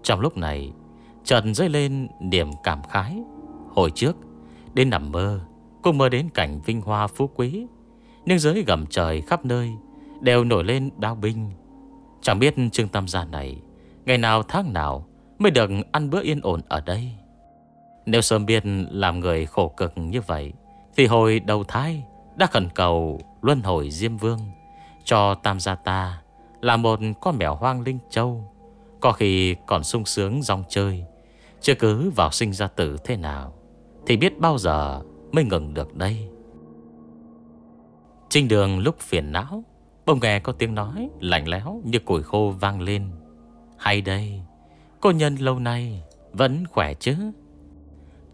Trong lúc này, chợt dấy lên niềm cảm khái. Hồi trước, đến nằm mơ cũng mơ đến cảnh vinh hoa phú quý, nhưng dưới gầm trời khắp nơi đều nổi lên đao binh. Chẳng biết Trương Tam Gia này ngày nào tháng nào mới được ăn bữa yên ổn ở đây. Nếu sớm biết làm người khổ cực như vậy, thì hồi đầu thai đã khẩn cầu luân hồi Diêm Vương cho Tam Gia ta là một con mèo hoang Linh Châu, có khi còn sung sướng rong chơi, chứ cứ vào sinh ra tử thế nào thì biết bao giờ mới ngừng được đây. Trên đường lúc phiền não, bỗng nghe có tiếng nói lạnh lẽo như củi khô vang lên. Hay đây, cô nhân lâu nay vẫn khỏe chứ?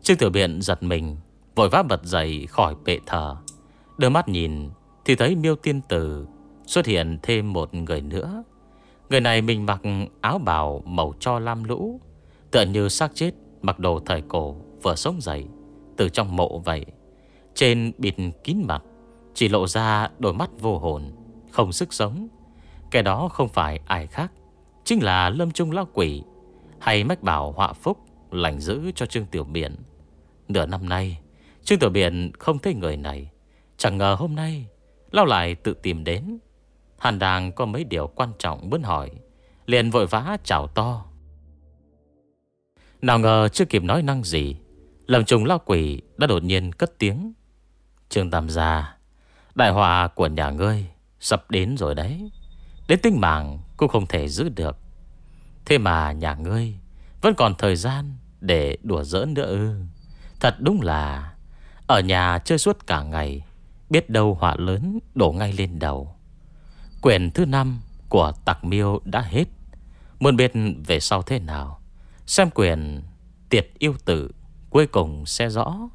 Trương Tử Biển giật mình, vội vã bật dậy khỏi bệ thờ. Đưa mắt nhìn thì thấy Miêu Tiên Tử xuất hiện thêm một người nữa. Người này mình mặc áo bào màu tro lam lũ, tựa như xác chết mặc đồ thời cổ vừa sống dậy từ trong mộ vậy. Trên bịt kín mặt, chỉ lộ ra đôi mắt vô hồn, không sức sống. Cái đó không phải ai khác, chính là Lâm Trung Lão Quỷ, hay mách bảo họa phúc lành giữ cho Trương Tử Biển. Nửa năm nay, Trương Tử Biển không thấy người này, chẳng ngờ hôm nay lão lại tự tìm đến. Hàn Đàng có mấy điều quan trọng muốn hỏi, liền vội vã chào to. Nào ngờ chưa kịp nói năng gì, Lâm Trung Lão Quỷ đã đột nhiên cất tiếng. Trương Tam Gia, đại họa của nhà ngươi sắp đến rồi đấy, đến tính mạng cũng không thể giữ được. Thế mà nhà ngươi vẫn còn thời gian để đùa giỡn nữa ư? Thật đúng là ở nhà chơi suốt cả ngày, biết đâu họa lớn đổ ngay lên đầu. Quyển thứ 5 của Tặc Miêu đã hết, muốn biết về sau thế nào, xem quyển Tiệt Yêu Tử cuối cùng sẽ rõ.